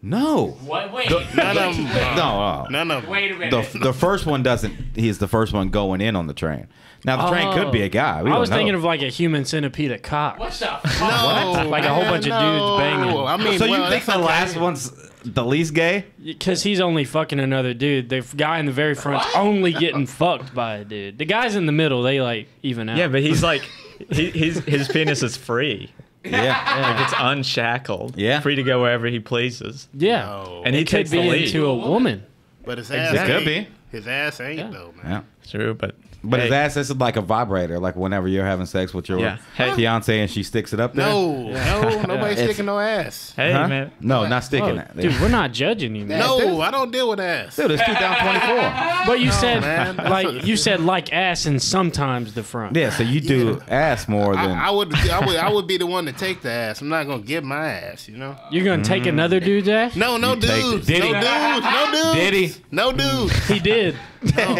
No. What? Wait. The, none of them. Uh, no. Uh, none of them. Wait a minute. The, the first one doesn't. He's the first one going in on the train. Now the oh. train could be a guy. We I was know. thinking of like a human centipede of cocks. What the fuck? No. What? Like a whole bunch no. of dudes banging. I mean, so well, you think the okay. last one's the least gay? Because he's only fucking another dude. The guy in the very front's what? only getting fucked by a dude. The guys in the middle, they like even out. Yeah, but he's like, he, he's his penis is free. Yeah, yeah. Like it's unshackled. Yeah, free to go wherever he pleases. Yeah, no. and he it takes could be the lead to a woman. But his ass exactly. could be. His ass ain't yeah. though, man. Yeah. True, but but hey. his ass is like a vibrator. Like whenever you're having sex with your yeah. hey. fiance and she sticks it up there. No, yeah. no, nobody's yeah. sticking no ass. Hey huh? man, no, not sticking it. Oh, dude, we're not judging you, man. No, I don't deal with ass. Dude, it's two thousand twenty-four. But you no, said man. like you said like ass and sometimes the front. Yeah, so you do yeah. ass more than I, I would. I would. I would be the one to take the ass. I'm not gonna give my ass. You know. You're gonna mm. take another dude's ass? No, no dudes. No dudes. No dudes. Diddy. No dudes. He did. No.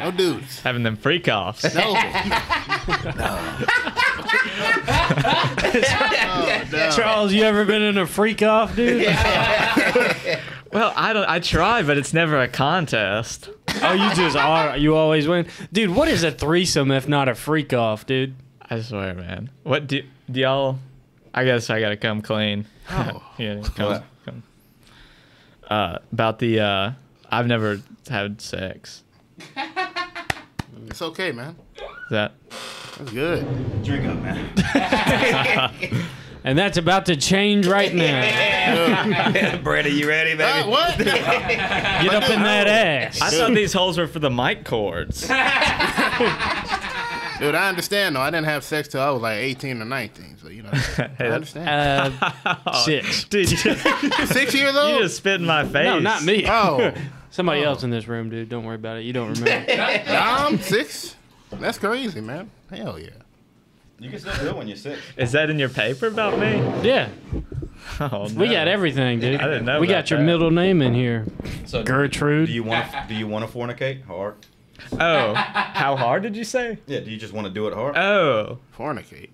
No dudes. Having them freak offs. No. No. Oh, no. Charles, you ever been in a freak off, dude? Well, I don't. I try, but it's never a contest. Oh, you just are. You always win, dude. What is a threesome if not a freak off, dude? I swear, man. What do, do y'all? I guess I gotta come clean. Oh, yeah. Come, come. Uh, about the. Uh, I've never had sex. It's okay, man. That. That's good. Drink up, man. And that's about to change right now. Brady, you ready, baby? Uh, what? Get I up in know. that ass. I thought these holes were for the mic cords. Dude, I understand, though. I didn't have sex till I was like eighteen or nineteen, so, you know, hey, I understand. Uh, six. Dude, you just, six years old? You just spit in my face. No, not me. Oh. Somebody oh. else in this room, dude. Don't worry about it. You don't remember. I'm six? That's crazy, man. Hell yeah. You can still do it when you're six. Is that in your paper about me? Yeah. Oh, no. We got everything, dude. I didn't know We got your that. middle name in here. So Gertrude. Do you want to, do you want to fornicate? Hard. Oh, how hard did you say? Yeah, do you just want to do it hard? Oh. Fornicate.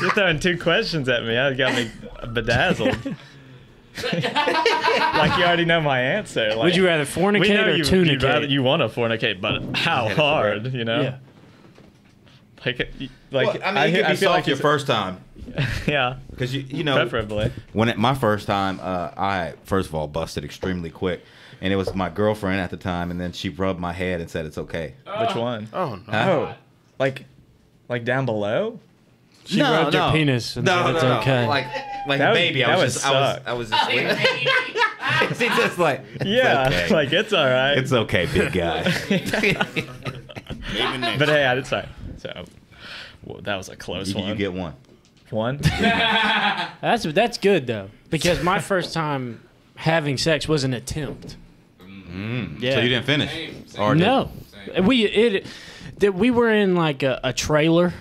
You're throwing two questions at me. That got me bedazzled. Like you already know my answer. Like, would you rather fornicate or you, tunicate? Rather, you want to fornicate, but how hard, you know? Yeah. Like, like well, I mean, I, you could be soft like your first time. Yeah. Because, you, you know, preferably. When it, my first time, uh, I, first of all, busted extremely quick. And it was my girlfriend at the time, and then she rubbed my head and said it's okay. Oh. Which one? Oh no! Huh? Oh, like, like down below? She no, rubbed no. your penis and no, said it's no, no. okay. Like, like that baby, I was, just, I was, I was just, I was just, just like, it's yeah, okay. Like it's all right. It's okay, big guy. But hey, I did sorry. So well, that was a close you, one. You get one. One. That's that's good though, because my first time having sex was an attempt. Mm. Yeah. So you didn't finish? Same, same. Or no. Same. We it that we were in like a, a trailer,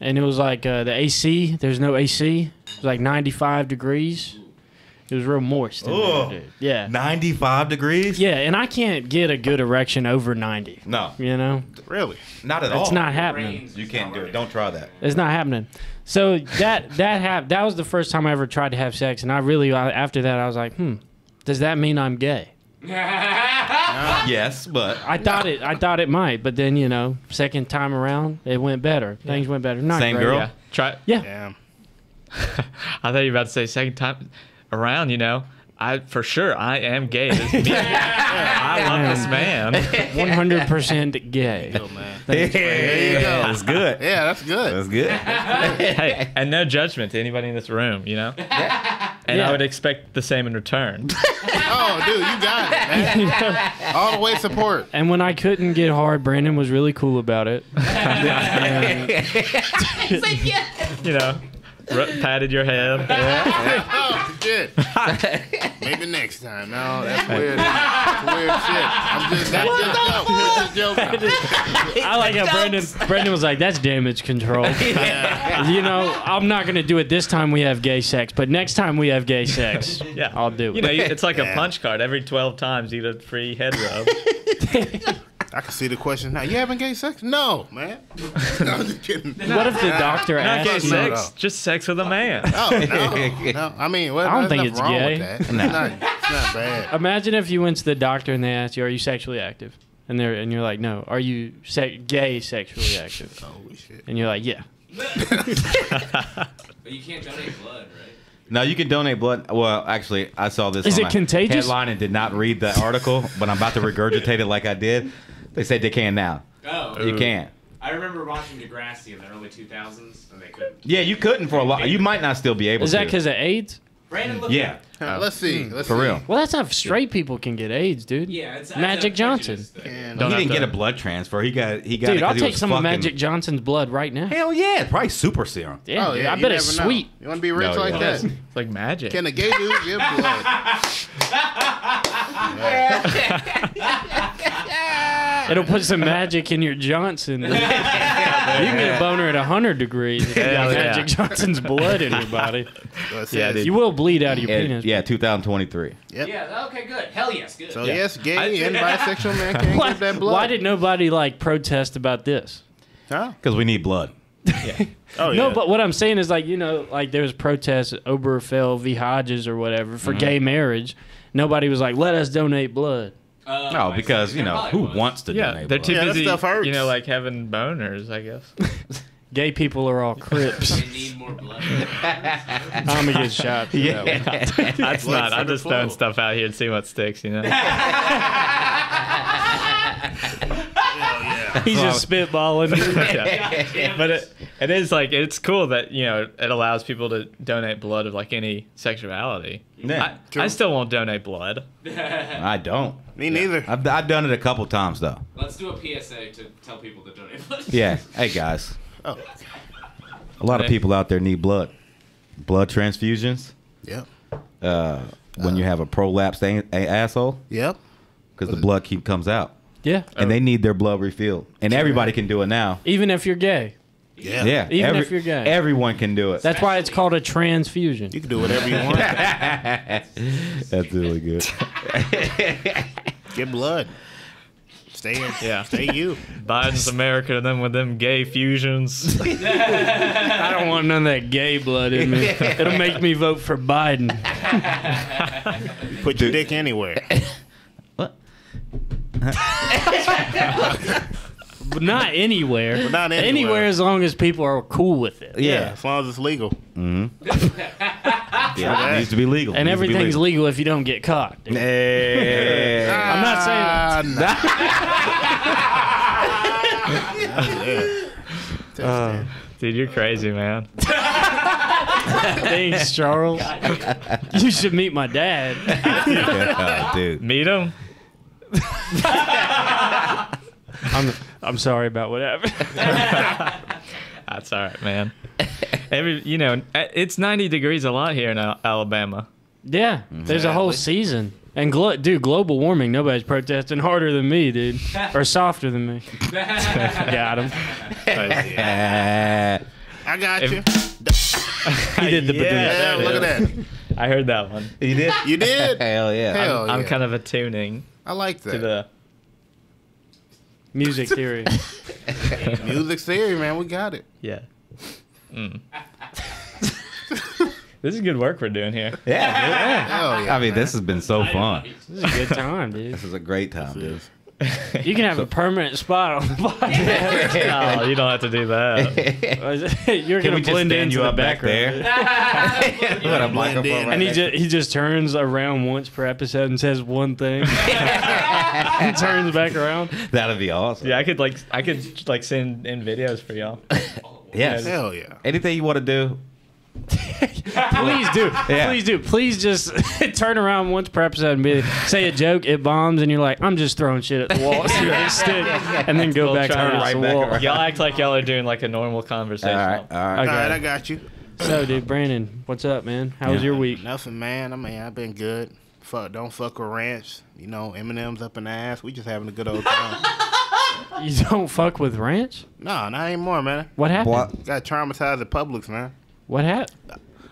and it was like uh, the A C. There's no A C. It was like ninety-five degrees. It was real moist. Oh, there, dude. Yeah. ninety-five degrees? Yeah, and I can't get a good erection over ninety. No. You know? Really? Not at all. It's not happening. You can't do it. Don't try that. It's not happening. So that that hap- that was the first time I ever tried to have sex, and I really, after that, I was like, hmm, does that mean I'm gay? Uh, yes, but I thought it. I thought it might, but then you know, second time around, it went better. Yeah. Things went better. Not Same great. girl. Yeah. Try. Yeah. Damn. I thought you were about to say second time around. You know, I for sure I am gay. This is me. I love this man. One hundred percent gay. There you go, man. Thanks, there you go. That's good. Yeah, that's good. That's good. Hey, and no judgment to anybody in this room. You know. Yeah. And yeah. I would expect the same in return. Oh, dude, you got it, man. All the way support. And when I couldn't get hard, Brandon was really cool about it. And, it's like, yeah. You know, patted your head. Yeah. Yeah. Oh, shit. Maybe next time. No, that's weird. That's weird shit. I'm just, that's just joking. That's just joking. I like how Brandon, Brandon was like, that's damage control. Yeah. You know, I'm not going to do it this time we have gay sex, but next time we have gay sex, yeah. I'll do it. You know, it's like yeah. a punch card. Every twelve times, you get a free head rub. I can see the question now. You having gay sex? No, man. No, I'm just kidding. What if the doctor no, asked gay sex? No, no. Just sex with a man. Oh, no, no. I mean, well, I don't think it's gay. It's no. not, it's not bad. Imagine if you went to the doctor and they asked you, "Are you sexually active?" And they're and you're like, "No." Are you se- gay sexually active? Holy shit! And you're like, "Yeah." But you can't donate blood, right? No, you can donate blood. Well, actually, I saw this. Is on it contagious? Headline and did not read the article, but I'm about to regurgitate it like I did. They said they can now. Oh. You can't. I remember watching Degrassi in the early two thousands, and they couldn't. Yeah, you couldn't for a lot. You might not still be able to. Is that because of AIDS? Brandon, look yeah. Uh, let's see. Let's for see. real. Well, that's how straight people can get AIDS, dude. Yeah, it's Magic Johnson. And he didn't to... get a blood transfer. He got. He got. Dude, it I'll take some fucking... of Magic Johnson's blood right now. Hell yeah, probably super serum. Yeah, oh, dude, yeah, I bet it's sweet. Know. You want to be rich no, like that? It's like magic. Can a gay dude give blood? Yeah. It'll put some magic in your Johnson. You can get a boner at one hundred degrees if you got Magic Johnson's blood in your body. Yeah, you will bleed out of your penis. Yeah, two thousand twenty-three. Yep. Yeah, okay, good. Hell yes, good. So yeah. yes, gay and bisexual man can give that blood. Why did nobody like protest about this? Huh? Because we need blood. Yeah. Oh, yeah. No, but what I'm saying is like, you know, like there was protests at Obergefell v. Hodges or whatever for mm-hmm. gay marriage. Nobody was like, let us donate blood. Uh, no, because, you know, who was. wants to yeah, donate they're blood? Too yeah, busy, that stuff hurts. You know, like having boners, I guess. Gay people are all Crips. They need more blood. I'm gonna get shot. Yeah, that that's not. I'm just throwing stuff out here and see what sticks. You know. Yeah. He's just spitballing. Yeah. But it, it is like it's cool that you know it allows people to donate blood of like any sexuality. Yeah, I, I still won't donate blood. I don't. Me neither. Yeah. I've, I've done it a couple times though. Let's do a P S A to tell people to donate blood. Yeah. Hey guys. Oh. A lot of people out there need blood, blood transfusions. Yep. Uh, when uh, you have a prolapsed a- a- asshole. Yep. Because the blood keep comes out. Yeah. And oh. they need their blood refilled, and everybody can do it now. Even if you're gay. Yeah. Yeah. Even Every, if you're gay, everyone can do it. That's why it's called a transfusion. You can do whatever you want. That's really good. Get blood. Stay in. Yeah. Stay you. Biden's America, and then with them gay fusions. I don't want none of that gay blood in me. It'll make me vote for Biden. Put your dick anywhere. What? But not anywhere. But not anywhere. Anywhere as long as people are cool with it. Yeah, yeah, as long as it's legal. Mm-hmm. Yeah, it needs to be legal. And everything's legal. legal if you don't get caught. Nah. I'm not saying that. Nah. uh, dude, you're crazy, man. Thanks, Charles. You should meet my dad. Yeah, dude. Meet him. I'm I'm sorry about whatever. That's all right, man. Every you know, it's ninety degrees a lot here in Alabama. Yeah, exactly. There's a whole season. And glo dude, global warming. Nobody's protesting harder than me, dude, or softer than me. Got him. Yeah. I got if, you. He did the yeah, yeah, look at that. I heard that one. You did. You did. Hell yeah. Hell I'm, yeah. I'm kind of attuning. I like that. To the music theory. Music theory, man. We got it. Yeah. Mm. This is good work we're doing here. Yeah. Yeah. Yeah, I mean, man. This has been so fun. This is a good time, dude. This is a great time, dude. You can have so, a permanent spot on the podcast. No, you don't have to do that. You're going to blend in you up the back there. And he just, he just turns around once per episode and says one thing. He turns back around. That'd be awesome. Yeah, I could like I could like send in videos for y'all. Yes. Yeah, hell yeah. Anything you want to do. Please do. Yeah. Please do. Please just turn around once per episode and be, say a joke, it bombs, and you're like, I'm just throwing shit at the wall. And then go we'll back to right the back wall. Around. Y'all act like y'all are doing like a normal conversation. All right, all right. Okay. All right, I got you. So, dude, Brandon, what's up, man? How yeah. was your week? Nothing, man. I mean, I've been good. Fuck, don't fuck with ranch. You know, M and M's up in the ass. We just having a good old time. You don't fuck with ranch? No, not anymore, man. What happened? What? Got traumatized at Publix, man. What happened?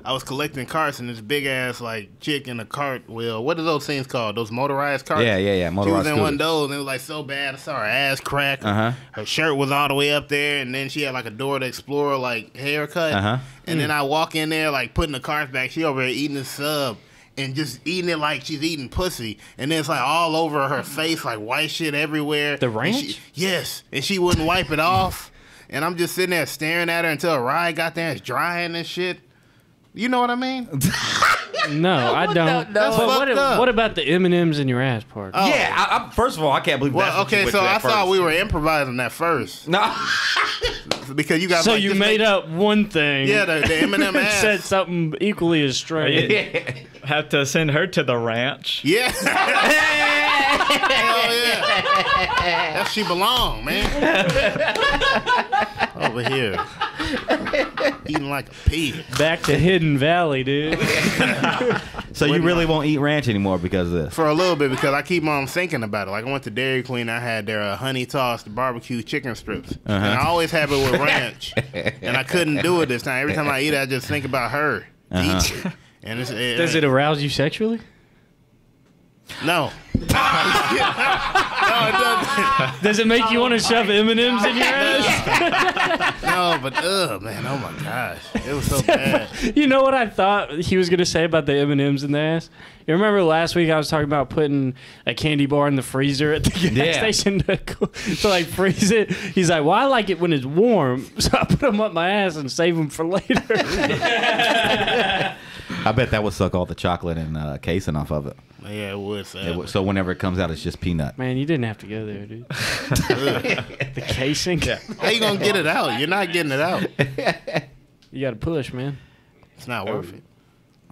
I was collecting carts, and this big-ass, like, chick in a cart wheel. What are those things called? Those motorized carts? Yeah, yeah, yeah. Motorized she was in one of those, and it was, like, so bad. I saw her ass crack. Uh-huh. Her shirt was all the way up there, and then she had, like, a Dora the Explorer, like, haircut. Uh-huh. And mm. then I walk in there, like, putting the carts back. She over there eating the sub. And just eating it like she's eating pussy. And then it's like all over her face, like white shit everywhere. The ranch? And she, yes. And she wouldn't wipe it off. And I'm just sitting there staring at her until a ride got there and it's drying and shit. You know what I mean? No, I don't. That's but what, up. What about the M and M's in your ass part? Oh. Yeah, I, I, first of all, I can't believe well, that's what okay, you went so that. Okay, so I thought we were improvising that first. No. Because you got So like, you made thing. up one thing. Yeah, the, the Eminem ass. Said something equally as strange. Yeah. Have to send her to the ranch. Yeah. Hell yeah. That's she belong, man. Over here. Eating like a pig. Back to Hidden Valley, dude. So you really won't eat ranch anymore because of this? For a little bit, because I keep on thinking about it. Like, I went to Dairy Queen. I had their uh, honey-tossed barbecue chicken strips. Uh-huh. And I always have it with ranch. And I couldn't do it this time. Every time I eat it, I just think about her. Uh-huh. And it's, it, Does it arouse you sexually? No. No, it doesn't. Does it make oh you want to shove M and M's in your ass? No, but ugh, man, oh my gosh, it was so bad. You know what I thought he was gonna say about the M and M's in the ass? You remember last week I was talking about putting a candy bar in the freezer at the gas yeah. station to, to like freeze it? He's like, well, I like it when it's warm, so I put them up my ass and save them for later. I bet that would suck all the chocolate and uh, casing off of it. Yeah, it would. It, so whenever it comes out, it's just peanut. Man, you didn't have to go there, dude. The casing. Yeah. How you gonna get it out? You're not getting it out. You gotta push, man. It's not worth it.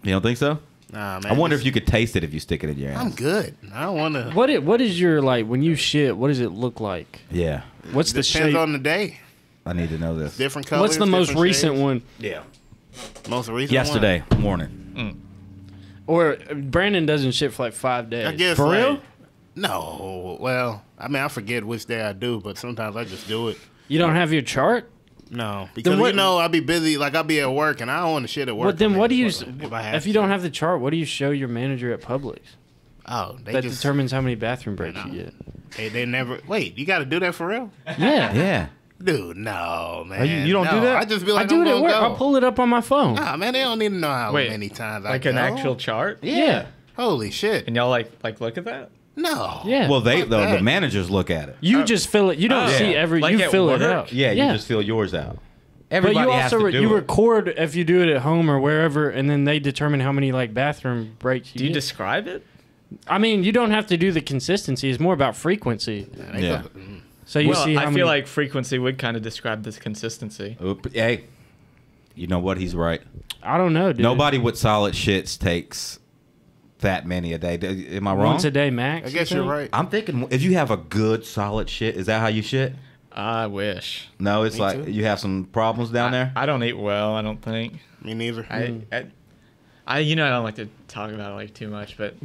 You don't think so? Nah, man. I wonder if you could taste it if you stick it in your ass. I'm good. I don't wanna. What? It, what is your like when you shit? What does it look like? Yeah. What's the shape? Depends on the day. I need to know this. Different colors. What's the most recent one? Yeah. Most recent. Yesterday one? morning. Mm. Or Brandon doesn't shit for like five days. I guess for like, real? No. Well, I mean, I forget which day I do, but sometimes I just do it. You don't have your chart? No, because what, you know I'll be busy. Like I'll be at work, and I don't want to shit at work. But then, what do you? If, I have if you to. don't have the chart, what do you show your manager at Publix? Oh, they that just, determines how many bathroom breaks you get. They, they never. Wait, you got to do that for real? Yeah, yeah. Dude, no, man. You, you don't no. do that? I just be like, I do it at work. Go. I'll pull it up on my phone. Nah, man, they don't need to know how Wait, many times like I go. Like an actual chart? Yeah. yeah. Holy shit. And y'all like like look at that? No. Yeah. Well, they though that. the managers look at it. You uh, just fill it. You don't uh, see yeah. every. Like you fill work? it out. Yeah, yeah, you just fill yours out. Everybody but you has also to do you it. record if you do it at home or wherever, and then they determine how many like bathroom breaks. You do you get. describe it? I mean, you don't have to do the consistency. It's more about frequency. Yeah. yeah. So you well, see, how I many... feel like frequency would kind of describe this consistency. Oop, hey, you know what? He's right. I don't know, dude. Nobody with solid shits takes that many a day. Am I wrong? Once a day max. I guess you you're right. I'm thinking if you have a good solid shit, is that how you shit? I wish. No, it's Me like too. you have some problems down I, there. I don't eat well. I don't think. Me neither. I, mm. I, I, you know, I don't like to talk about it like too much, but.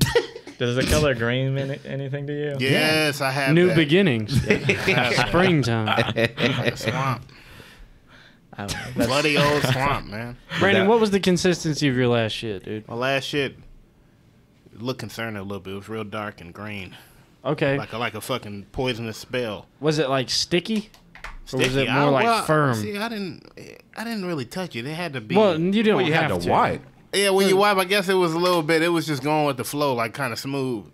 Does the color green mean anything to you? Yes, yeah. I have. New that. beginnings. Springtime. Like a swamp. I don't know. Bloody old swamp, man. Brandon, what was the consistency of your last shit, dude? My last shit looked concerning a little bit. It was real dark and green. Okay. Like a, like a fucking poisonous spell. Was it like sticky? Sticky. Or was it more I, like well, firm? See, I didn't, I didn't really touch it. It had to be. Well, you didn't well, you have had to, to wipe. Yeah, when you wipe, I guess it was a little bit. It was just going with the flow, like kind of smooth.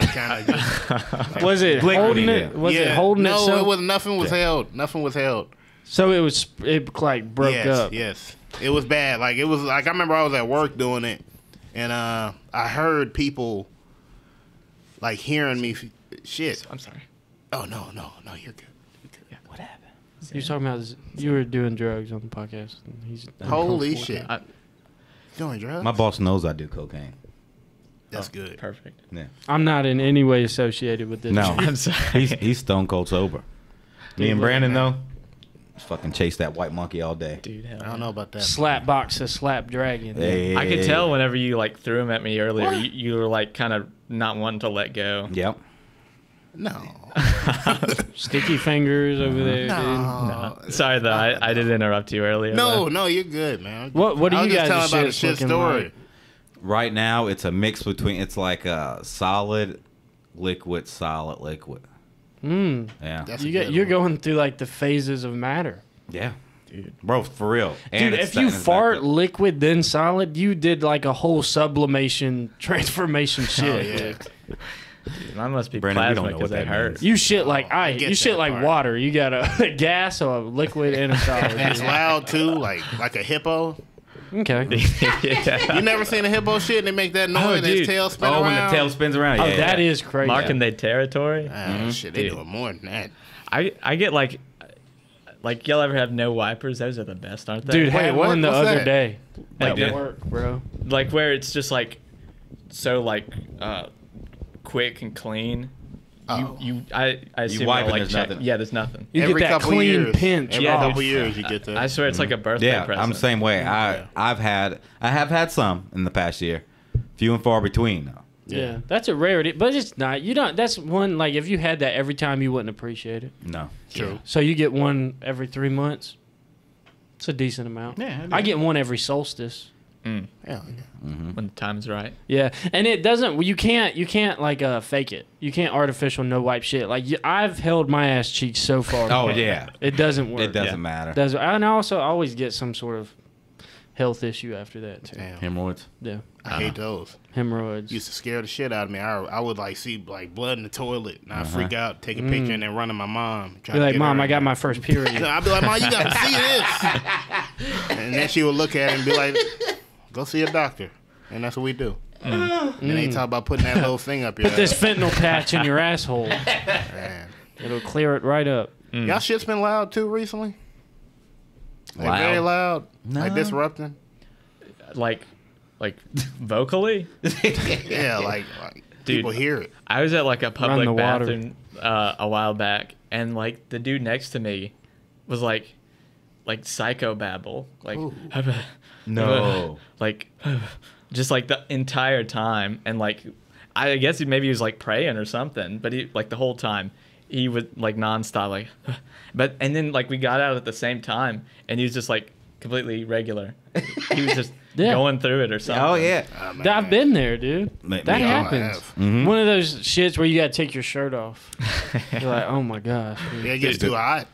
Kind of. Like, was it holding it? Was yeah. it holding no, itself? No, it was nothing. Was yeah. held. Nothing was held. So it was. It like broke yes, up. Yes, it was bad. Like it was. Like I remember I was at work doing it, and uh, I heard people like hearing me. Shit. I'm sorry. Oh no, no, no. You're good. You're good. Yeah. What happened? You're talking about. This, you were doing drugs on the podcast. And he's holy shit. I, Doing drugs? My boss knows I do cocaine. That's oh, good. Perfect. Yeah. I'm not in any way associated with this. No, I'm sorry. He's, he's stone cold sober. Dude, Me and Brandon man. though, fucking chase that white monkey all day. Dude, hell I don't man. know about that. Slap box to slap dragon. Hey. I could tell whenever you like threw him at me earlier, you, you were like kind of not wanting to let go. Yep. No. Sticky fingers over there, no. dude. No. Sorry, though. I, I did interrupt you earlier. No, though. no, you're good, man. What What do you guys just about a shit story? Like? Right now, it's a mix between... It's like a solid, liquid, solid, liquid. Mm. Yeah. That's you get, you're going through like the phases of matter. Yeah. Dude. Bro, for real. And dude, if you fart liquid then solid, you did like a whole sublimation, transformation shit. Oh, yeah. Dude, I must be Brandon, plasma because that hurts. You shit like oh, ice. You shit like part. water. You got a, a gas or a liquid and a solid. And it's loud too, like like a hippo. Okay. yeah. You never seen a hippo shit and they make that noise oh, and its tail spins oh, around? Oh, when the tail spins around. Yeah, oh, yeah. that is crazy. Marking yeah. their territory. Oh, mm-hmm. Shit, they do more than that. I I get like, like y'all ever have no wipers? Those are the best, aren't they? Dude, hey, what one the other that? day, like at work, bro. Like where it's just like, so like. uh quick and clean. Oh. You, you, I, I assume you wipe like there's check. nothing. Yeah, there's nothing. You Every get that clean years. pinch. Every yeah, couple years you get that. I, I swear it's mm-hmm. like a birthday yeah, present. Yeah, I'm the same way. I, yeah. I've had, I have had some in the past year. Few and far between, though. Yeah. yeah, that's a rarity, but it's not. You don't. That's one, like, if you had that every time, you wouldn't appreciate it. No. True. Yeah. So you get one every three months. It's a decent amount. Yeah. I, I get one every solstice. Mm. Yeah, yeah. Mm-hmm. When the time's right. Yeah, and it doesn't. You can't. You can't like uh, fake it. You can't artificial no wipe shit. Like you, I've held my ass cheeks so far. oh yeah, it doesn't work. It doesn't yeah. matter. Doesn't. And I also always get some sort of health issue after that too. Damn. Hemorrhoids. Yeah, I uh-huh. hate those. Hemorrhoids used to scare the shit out of me. I I would like see like blood in the toilet, and I uh-huh. freak out, take a mm. picture, and then run to my mom. Be like, Mom, I got my first period. I'd be like, Mom, you gotta see this. And then she would look at it and be like. Go see a doctor, and that's what we do. Mm. And they talk about putting that little thing up your. Put ass. this fentanyl patch in your asshole. Man. It'll clear it right up. Mm. Y'all shit's been loud too recently. Like loud. very loud, no. like disrupting, like, like vocally. yeah, like, like dude, people hear it. I was at like a public bathroom uh, a while back, and like the dude next to me was like, like psychobabble, like. No, like, just like the entire time, and like, I guess maybe he was like praying or something, but he like the whole time he would like nonstop, like, but and then like we got out at the same time, and he was just like completely regular. He was just yeah. going through it or something. Oh, yeah. Oh, I've been there, dude. Make that happens. Mm-hmm. One of those shits where you got to take your shirt off. You're like, oh, my gosh. Dude. Yeah, it gets too hot.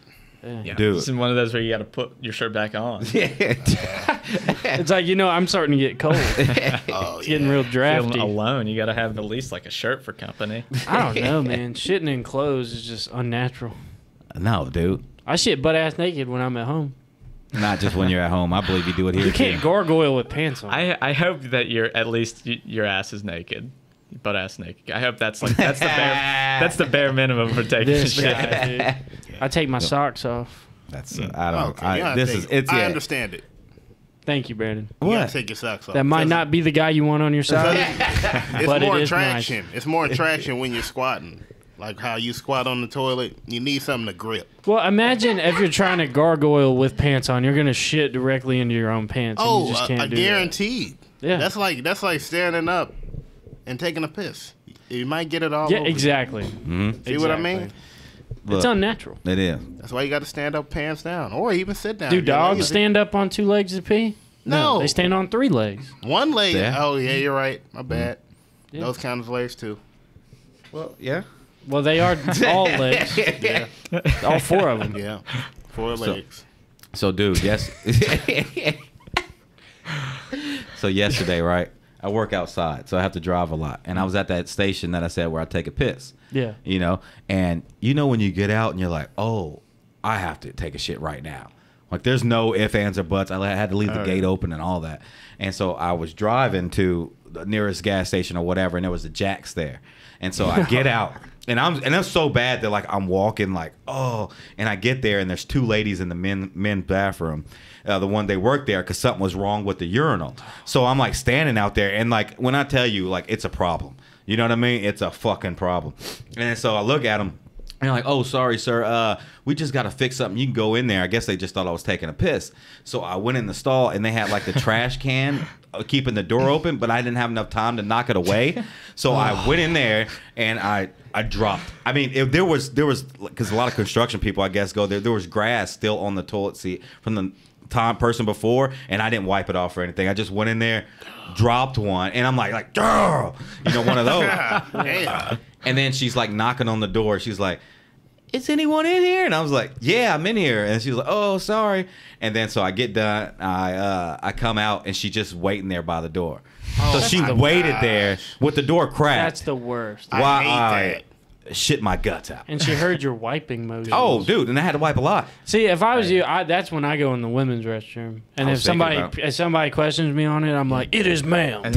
Yeah. Yeah. Dude. It's one of those where you got to put your shirt back on. Yeah. It's like, you know, I'm starting to get cold. Oh, it's getting yeah. real drafty. Feeling alone. You got to have at least like a shirt for company. I don't know, man. Shitting in clothes is just unnatural. No, dude. I shit butt-ass naked when I'm at home. Not just when you're at home. I believe you do it here. You can't too. gargoyle with pants on. I I hope that you're at least you, your ass is naked. Butt ass naked. I hope that's like that's the bare that's the bare minimum for taking this shit. Guy, I take my socks off. That's uh, I don't. Okay, I, this is it's. I yeah. understand it. Thank you, Brandon. You what? Gotta take your socks off. That might not be the guy you want on your side. It's but more it traction. Nice. It's more traction when you're squatting. Like how you squat on the toilet, you need something to grip. Well, imagine if you're trying to gargoyle with pants on, you're gonna shit directly into your own pants. Oh, and you just can't uh, do guaranteed. That. Yeah, that's like that's like standing up and taking a piss. You might get it all. Yeah, over exactly. You. Mm-hmm. See exactly. what I mean? Look, it's unnatural. It is. That's why you got to stand up, pants down, or even sit down. Do dogs know? Stand up on two legs to pee? No. no, they stand on three legs. One leg. Yeah. Oh yeah, you're right. My bad. Yeah. Those kind of legs too. Well, yeah. Well, they are all legs. Yeah. All four of them. Yeah. Four legs. So, so dude, yes. So yesterday, right? I work outside, so I have to drive a lot. And I was at that station that I said where I take a piss. Yeah. You know? And you know when you get out and you're like, oh, I have to take a shit right now. Like, there's no ifs, ands, or buts. I had to leave all the right. gate open and all that. And so I was driving to the nearest gas station or whatever, and there was a Jack's there. And so I get out. And I'm and I'm so bad that like I'm walking like oh, and I get there and there's two ladies in the men men bathroom, uh, the one they worked there because something was wrong with the urinal. So I'm like standing out there and like when I tell you like it's a problem, you know what I mean? It's a fucking problem. And so I look at them and I'm like, oh sorry sir, uh, we just got to fix something. You can go in there. I guess they just thought I was taking a piss. So I went in the stall and they had like the trash can. Keeping the door open, but I didn't have enough time to knock it away, so oh. I went in there and I I dropped. I mean, if there was there was because a lot of construction people, I guess, go there. There was grass still on the toilet seat from the time person before, and I didn't wipe it off or anything. I just went in there, dropped one, and I'm like like girl, you know, one of those. Yeah. And then she's like knocking on the door. She's like, is anyone in here? And I was like, yeah, I'm in here. And she was like, oh, sorry. And then so I get done. I uh, I come out, and she's just waiting there by the door. Oh, so she the waited gosh. there with the door cracked. That's the worst. Why I hate I that. Shit my guts out. And she heard your wiping motion. Oh, dude, and I had to wipe a lot. See, if I was you, I, that's when I go in the women's restroom. And if somebody about... if somebody questions me on it, I'm like, it is ma'am. It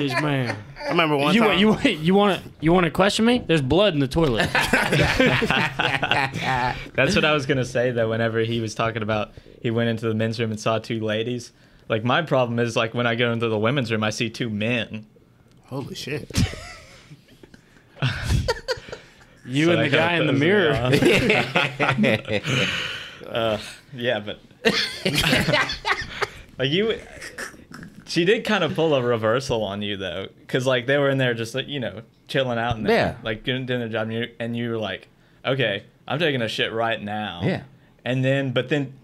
is ma'am. I remember one you, time. You, you, you want to you want to question me? There's blood in the toilet. That's what I was going to say, though, whenever he was talking about he went into the men's room and saw two ladies. Like, my problem is, like, when I go into the women's room, I see two men. Holy shit. You so and I the guy in the mirror. uh, yeah, but... like, you... She did kind of pull a reversal on you, though, because, like, they were in there just, like, you know, chilling out and they, yeah. like, doing their job, and you, and you were like, okay, I'm taking a shit right now. Yeah. And then, but then,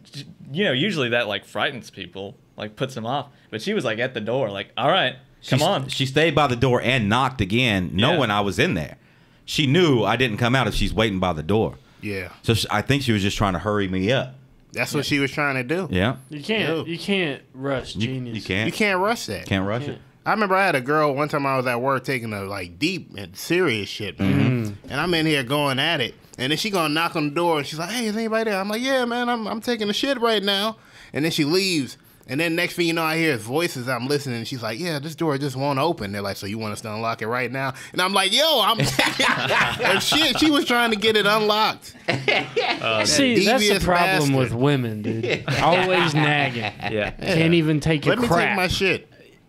you know, usually that, like, frightens people, like, puts them off. But she was, like, at the door, like, all right, come she, on. She stayed by the door and knocked again, knowing yeah. I was in there. She knew I didn't come out if she's waiting by the door. Yeah. So she, I think she was just trying to hurry me up. That's what yeah. she was trying to do. Yeah. You can't, you can't rush genius. You, you can't. You can't rush that. Can't rush can't. it. I remember I had a girl one time I was at work taking a like deep and serious shit, man. Mm-hmm. And I'm in here going at it. And then she gonna knock on the door and she's like, hey, is anybody there? I'm like, yeah, man, I'm I'm taking a shit right now. And then she leaves. And then next thing you know, I hear voices. I'm listening. And she's like, yeah, this door just won't open. They're like, so you want us to unlock it right now? And I'm like, yo, I'm... and shit, she was trying to get it unlocked. Uh, that See, that's the problem bastard. with women, dude. Always nagging. Yeah. yeah. Can't even take your crap. Let me take my shit.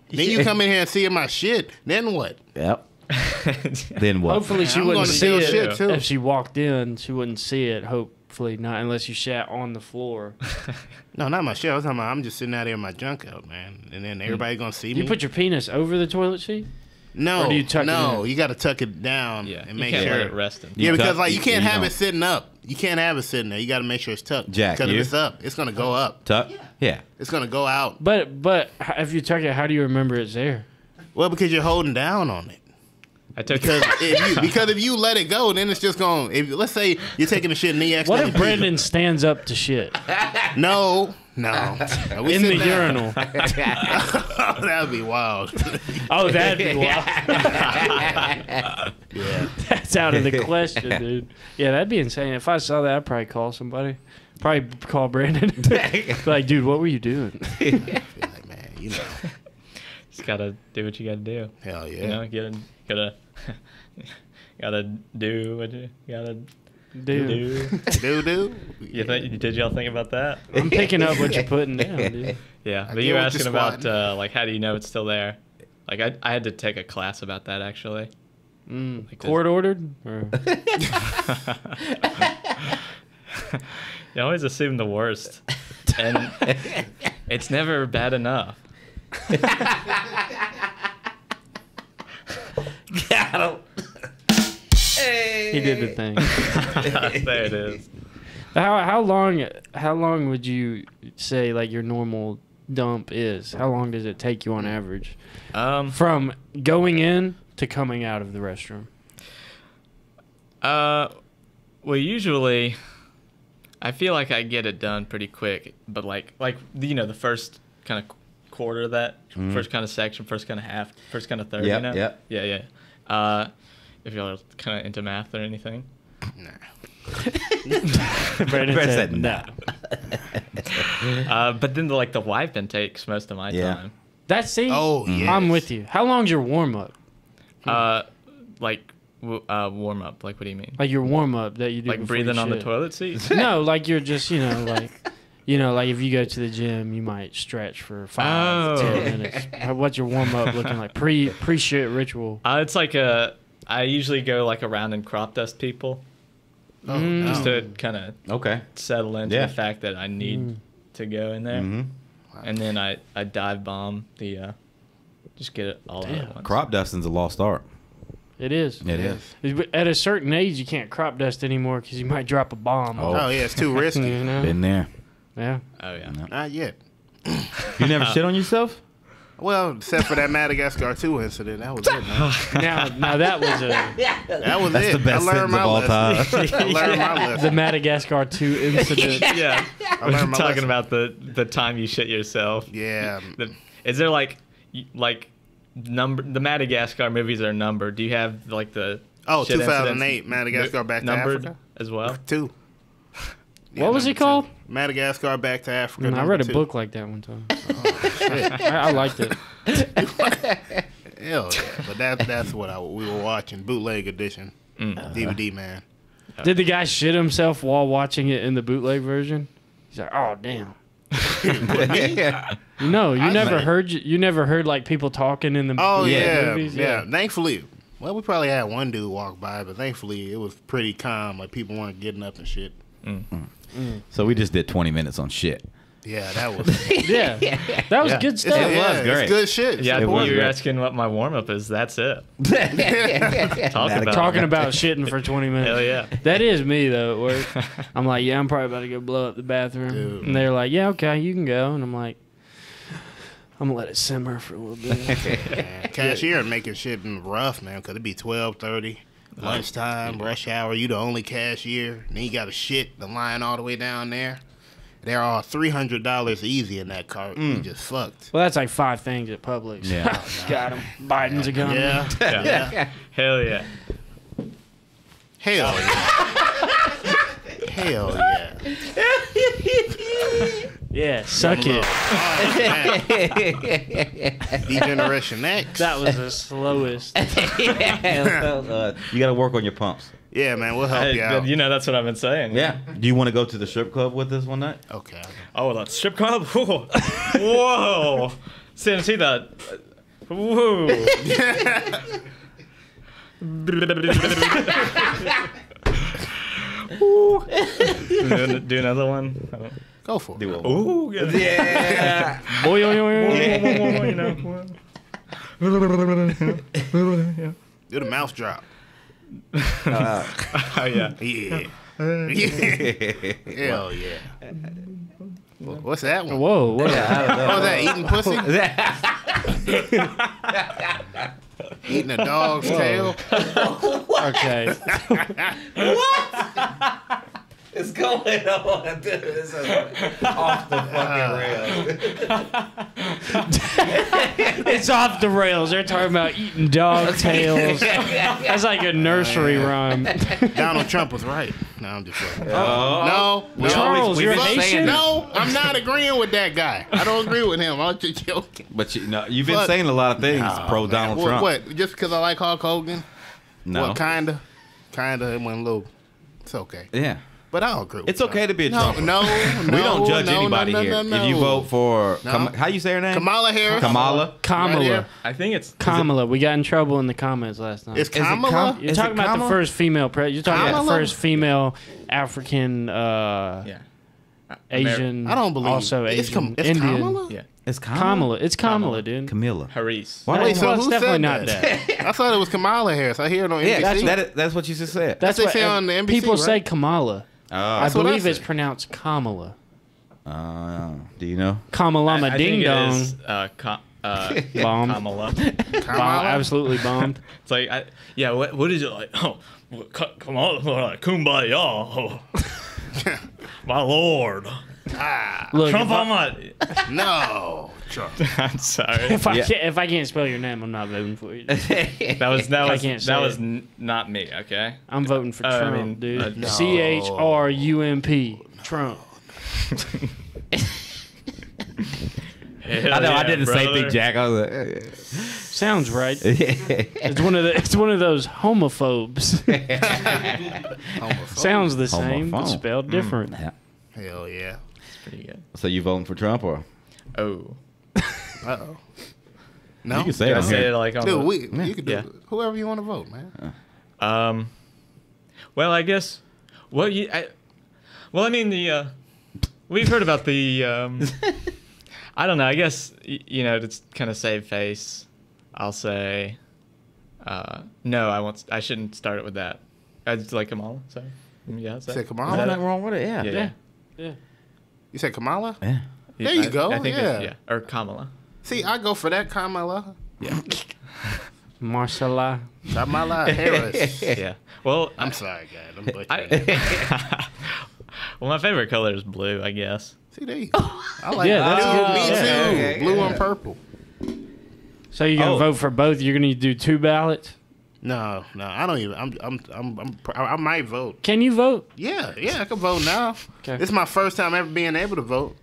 Then you come in here and see my shit. Then what? Yep. Then what? Hopefully she I'm wouldn't see it. Shit too. If she walked in, she wouldn't see it. Hope. Hopefully not unless you shat on the floor. No, not my shit. I was talking about I'm just sitting out here in my junk out, man. And then everybody going to see you me. You put your penis over the toilet seat? No, or do you tuck no, it in? You got to tuck it down yeah, and make you can't sure let it resting. Yeah, you because tuck, like you, you can't you have don't. it sitting up. You can't have it sitting there. You got to make sure it's tucked. Jack, because if it's up, it's gonna go up. Tuck. Yeah. yeah. It's gonna go out. But but if you tuck it, how do you remember it's there? Well, because you're holding down on it. I took because it. if you, because if you let it go, then it's just going. If let's say you're taking a shit and the what if Brendan stands up to shit? No. No. In the down. urinal. Oh, that would be wild. Oh, that'd be wild. Yeah. That's out of the question, dude. Yeah, that'd be insane. If I saw that, I'd probably call somebody. Probably call Brandon. Like, dude, what were you doing? I feel like, man, you know. Just got to do what you got to do. Hell yeah. You know, gotta, gotta, gotta do what you got to do. Do do do. You think? Did y'all think about that? I'm picking up what you're putting down, dude. Yeah, but you were asking about uh, like how do you know it's still there? Like I, I had to take a class about that actually. Mm, like court ordered? Or... You always assume the worst, and it's never bad enough. Got him. Hey. He did the thing. There it is. How how long how long would you say like your normal dump is? How long does it take you on average? Um, from going in to coming out of the restroom. Uh, well, usually, I feel like I get it done pretty quick. But like like you know the first kind of quarter of that mm. first kind of section, first kind of half, first kind of third. Yep, you know? Yep. Yeah. Yeah. Yeah. Uh, If y'all are kind of into math or anything. Nah. Brandon said no. Nah. uh, but then the, like the wiping takes most of my yeah. time. That's see? Oh, yes. I'm with you. How long's your warm-up? Uh, like w uh, warm-up? Like what do you mean? Like your warm-up that you do like breathing on the toilet seat? No, like you're just, you know, like... You know, like if you go to the gym, you might stretch for five, oh. ten minutes. What's your warm-up looking like? Pre, pre-shit ritual. Uh, it's like a... I usually go like around and crop dust people, oh, no. just to kind of okay settle into yeah. the fact that I need mm. to go in there, mm-hmm. wow. and then I, I dive bomb the, uh, just get it all Damn. out at once. Crop dusting's a lost art. It is. It is. At a certain age, you can't crop dust anymore because you might drop a bomb. Oh, oh yeah, it's too risky. You know? Been there. Yeah. Oh yeah. No. Not yet. You never shit on yourself? Well, except for that Madagascar two incident, that was it. Now, now that was a that was That's it. The best I learned my all lesson. Time. I learned my lesson. The Madagascar two incident. Yeah, I learned my talking lesson. About the the time you shit yourself. Yeah. The, is there like like number the Madagascar movies are numbered? Do you have like the oh shit two thousand eight Madagascar back to Africa as well? Two. Yeah, what was it called? Two. Madagascar Back to Africa. No, I read a two. book like that one time. Oh, shit. I, I liked it. Hell yeah. But that, that's what I, we were watching. Bootleg edition. Mm. Uh, D V D, man. Did the guy shit himself while watching it in the bootleg version? He's like, oh, damn. No, you I never mean. heard, you never heard like people talking in the oh, yeah, movies? Yeah. yeah. Thankfully. Well, we probably had one dude walk by, but thankfully it was pretty calm. Like people weren't getting up and shit. Mm-hmm. Mm. So we just did twenty minutes on shit. Yeah, that was yeah, that was yeah. good stuff. It yeah, was great. It's good shit. Yeah, you were asking what my warm up is. That's it. Talking about, talking about shitting for twenty minutes. Hell yeah. That is me though. At work. I'm like, yeah, I'm probably about to go blow up the bathroom, dude. And they're like, yeah, okay, you can go. And I'm like, I'm gonna let it simmer for a little bit. Yeah, cashier making shit rough, man, because it'd be twelve thirty. Lunchtime, rush hour, you the only cashier. And then you got to shit the line all the way down there. There are three hundred dollars easy in that cart. Mm. You just fucked. Well, that's like five things at Publix. Yeah. Got him. Biden's yeah. a gun. Yeah. Yeah. Yeah. yeah. Hell yeah. Hell yeah. Hell yeah. Yeah, suck it. Oh, Degeneration X. That was the slowest. You got to work on your pumps. Yeah, man, we'll help I, you out. You know, that's what I've been saying. Yeah. yeah. Do you want to go to the strip club with us one night? Okay. Oh, the strip club? Whoa. Whoa. See, see that? Whoa. do, do another one? I don't Go for it. Ooh, yeah. yeah. Boy, yo, yo, yo, yo, yo, yo, yo, you know. Do the mouse drop. Uh, oh yeah. Yeah. Yeah. Hell yeah. What's that one? Whoa, what yeah, was that? Eating pussy? Eating a dog's Whoa. tail? What? Okay. What? It's going on, dude. This is off the fucking rails. It's off the rails. They're talking about eating dog tails. That's like a nursery uh, rhyme. Donald Trump was right. No, I'm just joking. Oh. No, no. Charles, you're a nation? No, I'm not agreeing with that guy. I don't agree with him. I'm just joking. But you, no, you've been but, saying a lot of things no, pro Donald Trump. What, what? Just because I like Hulk Hogan? No. Well, kinda, kinda, it went a little. It's okay. Yeah. But I don't agree with It's Trump. okay to be a Trump. No, no, we don't judge no, anybody no, no, no, here. No, no. If you vote for, no. Kam- how you say her name? Kamala Harris. Kamala. Kamala. Right I think it's Kamala. It, we got in trouble in the comments last night. It's Kamala. It Kam- you're talking about Kamala? the first female. Pre- you're talking Kamala? about the first female African, uh, yeah. Asian. I don't believe also Asian. It's, Kam- it's Indian. Kamala. Yeah. It's Kamala. Kamala. It's Kamala, Kamala, dude. Camilla. Harris. Why Wait, so well, it's definitely not that. that. I thought it was Kamala Harris. I hear it on N B C. Yeah, that's, that, that's what you just said. That's, that's what they say on the N B C. People say Kamala. Oh. I believe I it's pronounced Kamala. Uh, do you know? Kamalama I, I Ding Dong. It is, uh, com, uh, bombed. Kamala. Kamala. Absolutely bombed. It's like, I, yeah, what, what is it like? Oh, Kamala, Kumbaya. Oh. My lord. Ah, Look, Trump on my. No. Trump. I'm sorry. If I, yeah. can't, if I can't spell your name, I'm not voting for you. that was that was that was n- not me. Okay. I'm voting for uh, Trump, I mean, dude. C H R U M P. Trump. Hell I know. Yeah, I did the same thing, Jack. I was like, eh, eh. Sounds right. It's one of the. It's one of those homophobes. Homophobe. Sounds the same, Homophobe. but spelled different. Mm. Yeah. Hell yeah. Pretty good. So you voting for Trump or? Oh. Uh oh. No. You can say, yeah, it, on say it like on Dude, the, we, yeah. you can do yeah. whoever you want to vote, man. Uh. Um. Well, I guess. Well, you. I, well, I mean the. Uh, we've heard about the. Um, I don't know. I guess you know to kind of save face. I'll say. Uh, no, I won't. I shouldn't start it with that. I just like Kamala. So. Yeah. Say Kamala. Nothing wrong with it. Yeah. Yeah. Yeah. yeah. yeah. You said Kamala? Yeah. There you I, go. I think yeah. yeah. Or Kamala. See, I go for that Kamala. Yeah. Marcella. Kamala Harris. Yeah. Well, I'm I, sorry, guys. I'm butchering. I, well, my favorite color is blue, I guess. See, there you go. I like yeah, blue. Oh, me yeah. too. Yeah. Blue yeah. and purple. So you're gonna oh. vote for both? You're gonna do two ballots? No, no, I don't even. I'm, I'm, I'm, I'm, I might vote. Can you vote? Yeah, yeah, I can vote now. Okay. This is my first time ever being able to vote.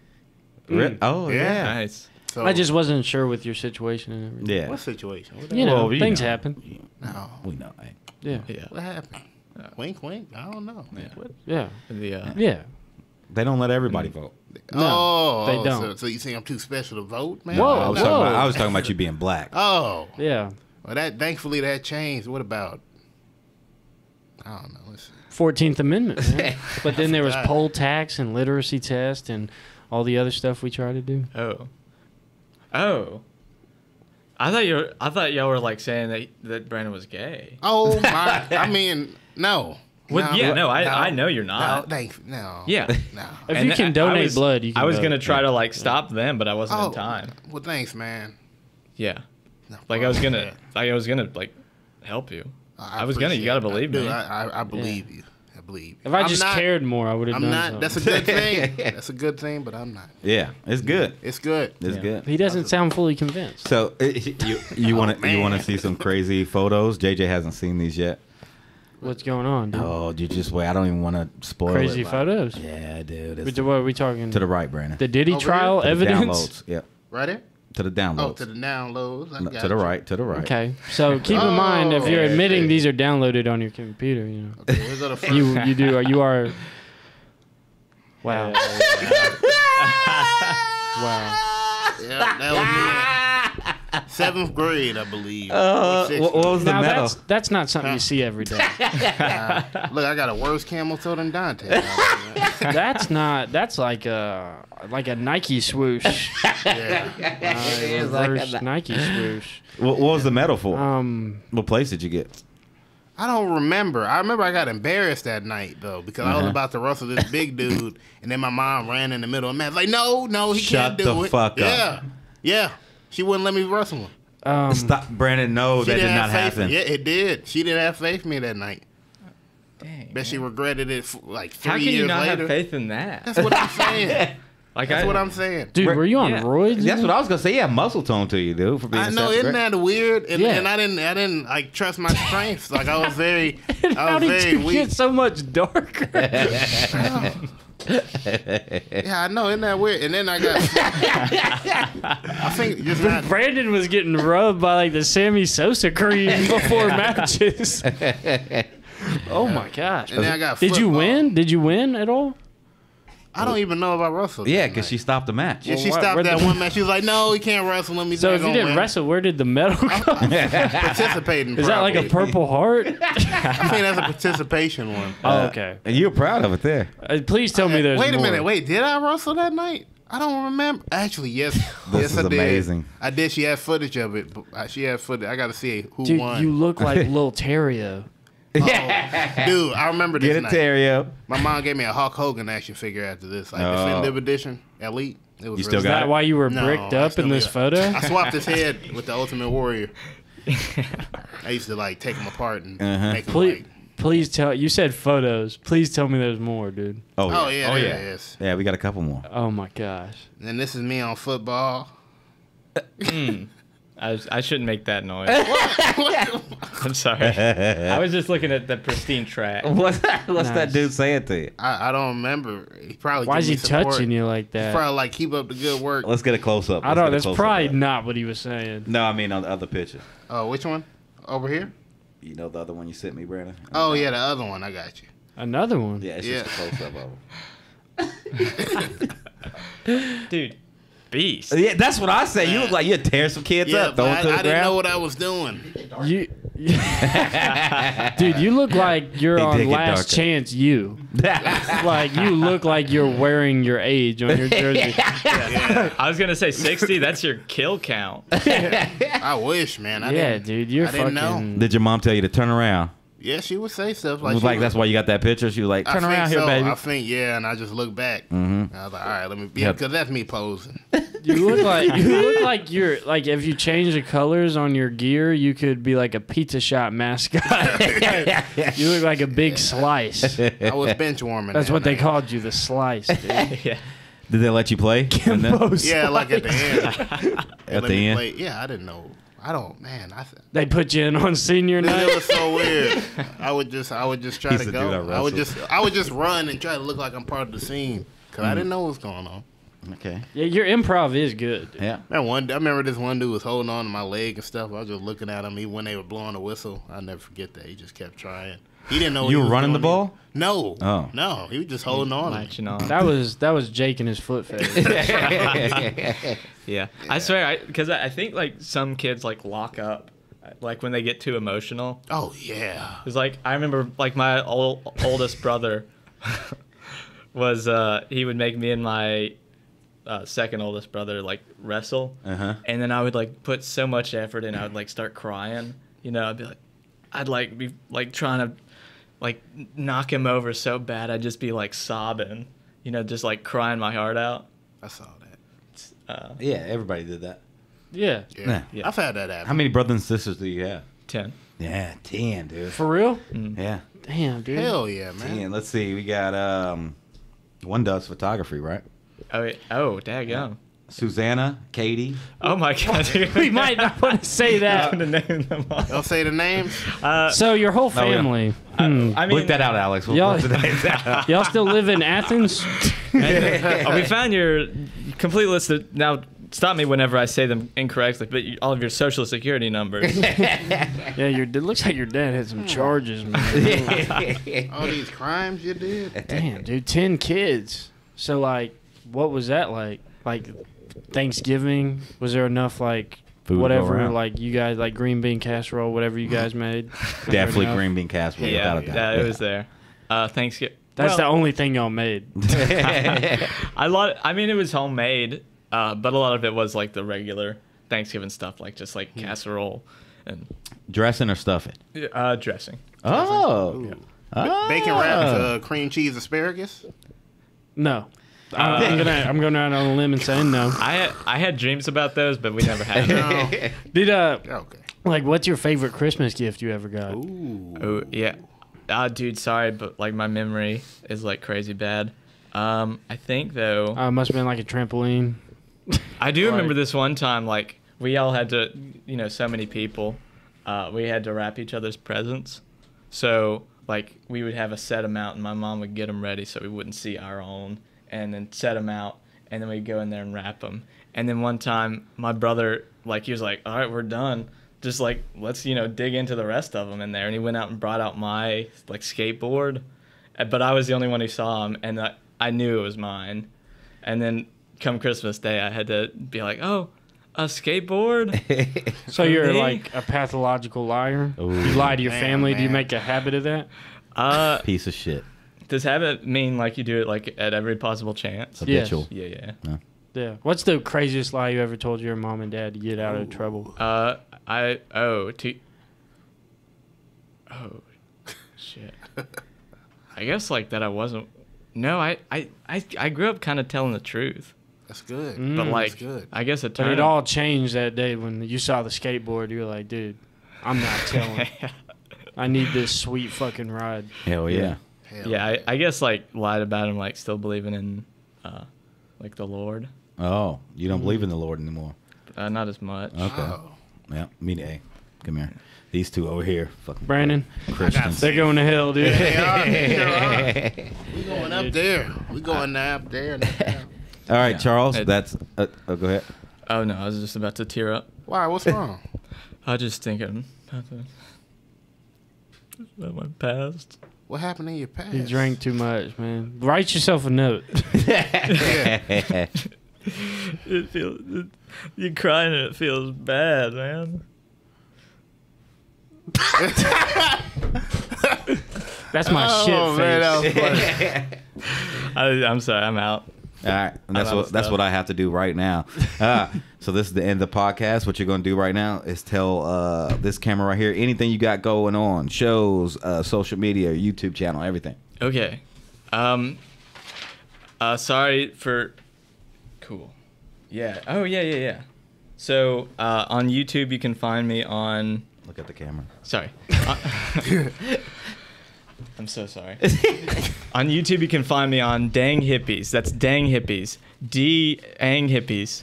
Mm. Oh, yeah. yeah. Nice. So, I just wasn't sure with your situation and everything. Yeah. What situation? What you know, well, things you know. happen. No, we know. Right? Yeah. yeah. What happened? Uh, wink, wink. I don't know. Yeah. What? Yeah. The, uh, yeah. They don't let everybody mm. vote. No, oh, they don't. So, so you think I'm too special to vote, man? Whoa, I was, whoa. Talking about, I was talking about you being black. Oh. Yeah. Well, that thankfully that changed. What about? I don't know. Fourteenth Amendment. Man. But then there was poll tax and literacy test and all the other stuff we try to do. Oh, oh. I thought you. Were, I thought y'all were like saying that that Brandon was gay. Oh my! I mean, no. Well, no, yeah, no, I no, I know you're not. No, thank no. Yeah, no. If and you can donate was, blood, you can I was vote. gonna try to like stop them, but I wasn't oh, in time. Well, thanks, man. Yeah. No, like I was gonna, yeah. like I was gonna like help you. I, I was gonna. You gotta believe I, me. Dude, I, I, I believe yeah. you. I believe. You. If I I'm just not, cared more, I would have done not, something. That's a good thing. That's a good thing, but I'm not. Yeah, it's good. It's good. It's yeah. good. He doesn't sound fully convinced. So it, you you want to oh, you want to see some crazy photos? J J hasn't seen these yet. What's going on, dude? Oh, you just wait. I don't even want to spoil Crazy it, photos? Like, yeah, dude. What are we talking? To the right, Brandon. The Diddy Over trial here? evidence? Yep. Right there? To the downloads. Oh, to the downloads. No, to the right, to the right. Okay. So keep oh, in mind, if you're yeah, admitting yeah. these are downloaded on your computer, you know. Okay, where's the first? You, you do, you are. Wow. wow. Yeah, that was me. Seventh grade, I believe. Uh, what was the now, medal? That's, that's not something huh? you see every day. uh, look, I got a worse camel toe than Dante. That's not. That's like a like a Nike swoosh. Yeah, uh, it is like a Nike swoosh. What, what was the medal for? Um, what place did you get? I don't remember. I remember I got embarrassed that night, though, because uh-huh. I was about to wrestle this big dude, and then my mom ran in the middle. And I was like, no, no, he Shut can't do it. Shut the fuck up. Yeah, yeah. She wouldn't let me wrestle him. Um, Stop, Brandon. No, that did not happen. Yeah, it did. She didn't have faith in me that night. Dang. Bet man. she regretted it for, like three years later. How can you not later. have faith in that? That's what I'm saying. Like that's I, what I'm saying. Dude, were you on yeah. roids? That's dude? what I was going to say. Yeah, muscle tone to you, dude. For being I know, isn't that weird? And, yeah. and I didn't I didn't like trust my strengths. Like I was very I How was did very you weak. get so much darker? oh. Yeah, I know, isn't that weird? And then I got I think just not... Brandon was getting rubbed by like the Sammy Sosa cream before matches. Oh my gosh. And then I got Did football. you win? Did you win at all? I don't even know if I wrestled. Yeah, because she stopped the match. Yeah, well, she why, stopped that the... one match. She was like, no, he can't wrestle. Let me So if you didn't win. wrestle, where did the medal come from? Participating. Is probably. that like a Purple Heart? I think that's a participation one. Oh, okay. Uh, and you're proud of it there. Uh, please tell I, me there's Wait a more. minute. Wait, did I wrestle that night? I don't remember. Actually, yes. This yes, is I did. amazing. I did. She had footage of it. She had footage. I got to see who Dude, won. Dude, you look like Lil Terrio. Yeah. Oh, dude, I remember this. Get a night. Terrio. My mom gave me a Hulk Hogan action figure after this, like oh. Definitive Edition, Elite. It was you still really got that. Why you were no, bricked up in this photo? I swapped his head with the Ultimate Warrior. I used to like take him apart and uh-huh. make him please, like, please tell. You said photos. Please tell me there's more, dude. Oh yeah, oh yeah, oh, yeah. Is. yeah. We got a couple more. Oh my gosh. And this is me on football. Mm. I, was, I shouldn't make that noise. What? What? I'm sorry. I was just looking at the pristine track. What's that, what's nice. that dude saying to you? I, I don't remember. He probably Why is he support. touching you like that? He's probably like, keep up the good work. Let's get a close-up. I don't. That's probably up. not what he was saying. No, I mean on the other picture. Oh, uh, which one? Over here? You know the other one you sent me, Brandon? Oh, know. yeah, the other one. I got you. Another one? Yeah, it's yeah. just a close-up of him. Dude. Beast. Yeah, that's what I say. You look like you tear some kids yeah, up. Throw them I, to the I ground. didn't know what I was doing. You, dude, you look like you're he on Last Chance U. Like you look like you're wearing your age on your jersey. yeah. Yeah. I was gonna say sixty. That's your kill count. I wish, man. I yeah, didn't, dude, you're I fucking. Didn't know. Did your mom tell you to turn around? Yeah, she would say stuff like, it was like was, that's why you got that picture. She was like, turn I around here, so. baby. I think yeah, and I just looked back. Mm-hmm. I was like, all right, let me yeah, because yep. that's me posing. You look like you look like you're like if you change the colors on your gear, you could be like a pizza shop mascot. You look like a big slice. I was bench warming. That's what night. they called you, the slice. Dude. Yeah. Did they let you play? Kimbo yeah, like at the end. At the end. Play. Yeah, I didn't know. I don't, man. I, they put you in on senior night. It was so weird. I would just, I would just try He's to go. I, I would just, I would just run and try to look like I'm part of the scene because mm. I didn't know what was going on. Okay. Yeah, your improv is good. Dude. Yeah. Man, one, I remember this one dude was holding on to my leg and stuff. I was just looking at him. He, when they were blowing the whistle, I'll never forget that. He just kept trying. He didn't know what you were running the ball. It. No, oh. no, he was just holding on. on. That was that was Jake and his foot fetish. yeah. yeah, I swear, because I, I think like some kids like lock up, like when they get too emotional. Oh yeah, it's like I remember like my old, oldest brother was uh, he would make me and my uh, second oldest brother like wrestle, uh-huh. and then I would like put so much effort in, I would like start crying. You know, I'd be like, I'd like be like trying to. Like, knock him over so bad, I'd just be, like, sobbing. You know, just, like, crying my heart out. I saw that. Uh, yeah, everybody did that. Yeah. Yeah. yeah. I've had that happen. How many brothers and sisters do you have? Ten. Yeah, ten, dude. For real? Mm. Yeah. Damn, dude. Hell yeah, man. Ten. Let's see. We got um, One Does Photography, right? Oh, yeah. oh daggum. Yeah. Susanna, Katie. Oh my God, dude. We might not want to say that. I'll say the names. Uh, so your whole family. No, hmm. I mean, Look that out, Alex. We'll y'all, y'all still live in Athens? and, uh, we found your complete list of, now stop me whenever I say them incorrectly, but you, all of your social security numbers. yeah, your it looks like your dad had some charges, man. all these crimes you did. Damn, dude, ten kids. So like, what was that like? Like. Thanksgiving, was there enough like food whatever, like you guys, like green bean casserole, whatever you guys made. Definitely green bean casserole, yeah, without a doubt. Yeah, it was there. Uh, Thanksgiving. That's well, the only thing y'all made. I lot. I mean, it was homemade, uh, but a lot of it was like the regular Thanksgiving stuff, like just like hmm. casserole and dressing or stuffing. Uh, dressing. Oh. Yeah. oh. Bacon wrapped uh, cream cheese asparagus. No. Uh, I'm gonna I'm going out on a limb and saying no. I I had dreams about those, but we never had them. No. Did uh okay. like what's your favorite Christmas gift you ever got? Ooh. Oh yeah. Ah, dude, sorry, but like my memory is like crazy bad. Um, I think though uh, it must have been like a trampoline. I do like, remember this one time, like we all had to, you know, so many people, uh, we had to wrap each other's presents. So like we would have a set amount, and my mom would get them ready so we wouldn't see our own. And then set them out, and then we'd go in there and wrap them. And then one time, my brother, like, he was like, all right, we're done. Just, like, let's, you know, dig into the rest of them in there. And he went out and brought out my, like, skateboard. But I was the only one who saw him, and I, I knew it was mine. And then come Christmas Day, I had to be like, oh, a skateboard? So you're, like, a pathological liar? Ooh, you lie to your man, family? Man. Do you make a habit of that? Uh, Piece of shit. Does habit mean like you do it like at every possible chance? Habitual. Yes. Yeah, yeah. No. Yeah. What's the craziest lie you ever told your mom and dad to get out Ooh. of trouble? Uh, I oh to oh shit. I guess like that I wasn't. No, I I I, I grew up kind of telling the truth. That's good. Mm. But like, That's good. I guess it turned. But it all changed that day when you saw the skateboard. You were like, dude, I'm not telling. I need this sweet fucking ride. Hell yeah. yeah. Hell yeah, I, I guess like lied about him, like still believing in, uh, like the Lord. Oh, you don't mm. believe in the Lord anymore? Uh, not as much. Okay. Oh. Yeah, me and A. Come here. These two over here, fucking Brandon, Christians. They're going to hell, dude. Yeah, they are. They are. We going up there. We going up there. All right, yeah. Charles. It, that's. Uh, oh, go ahead. Oh no, I was just about to tear up. Why? What's wrong? I was just thinking about my past. What happened in your past? You drank too much, man. Write yourself a note. it feels, it, you're crying and it feels bad, man. That's my oh, shit man, face. I, I'm sorry, I'm out. All right, and that's what that's what I have to do right now. Uh, so this is the end of the podcast. What you're going to do right now is tell uh, this camera right here anything you got going on, shows, uh, social media, YouTube channel, everything. Okay. Um. Uh. Sorry for. Cool. Yeah. Oh yeah yeah yeah. So uh, on YouTube you can find me on. Look at the camera. Sorry. uh, I'm so sorry. On YouTube, you can find me on Dang Hippies. That's Dang Hippies. D-Ang Hippies.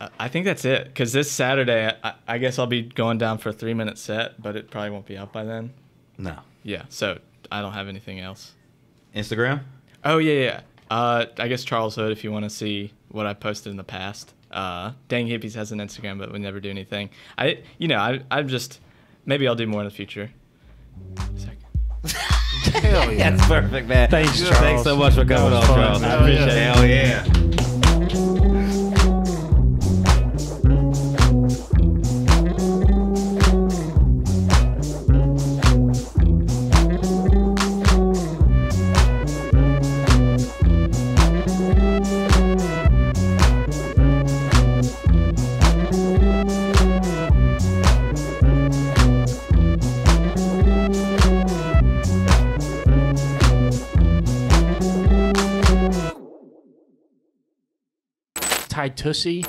I, I think that's it. Because this Saturday, I, I guess I'll be going down for a three-minute set, but it probably won't be out by then. No. Yeah, so I don't have anything else. Instagram? Oh, yeah, yeah. Uh, I guess Charles Hood, if you want to see what I posted in the past. Uh, Dang Hippies has an Instagram, but we never do anything. I, You know, I, I'm just... Maybe I'll do more in the future. Hell yeah. That's perfect, man. Thanks, Charles. Thanks so much for coming on, Charles. I appreciate it. Hell yeah. Tussie.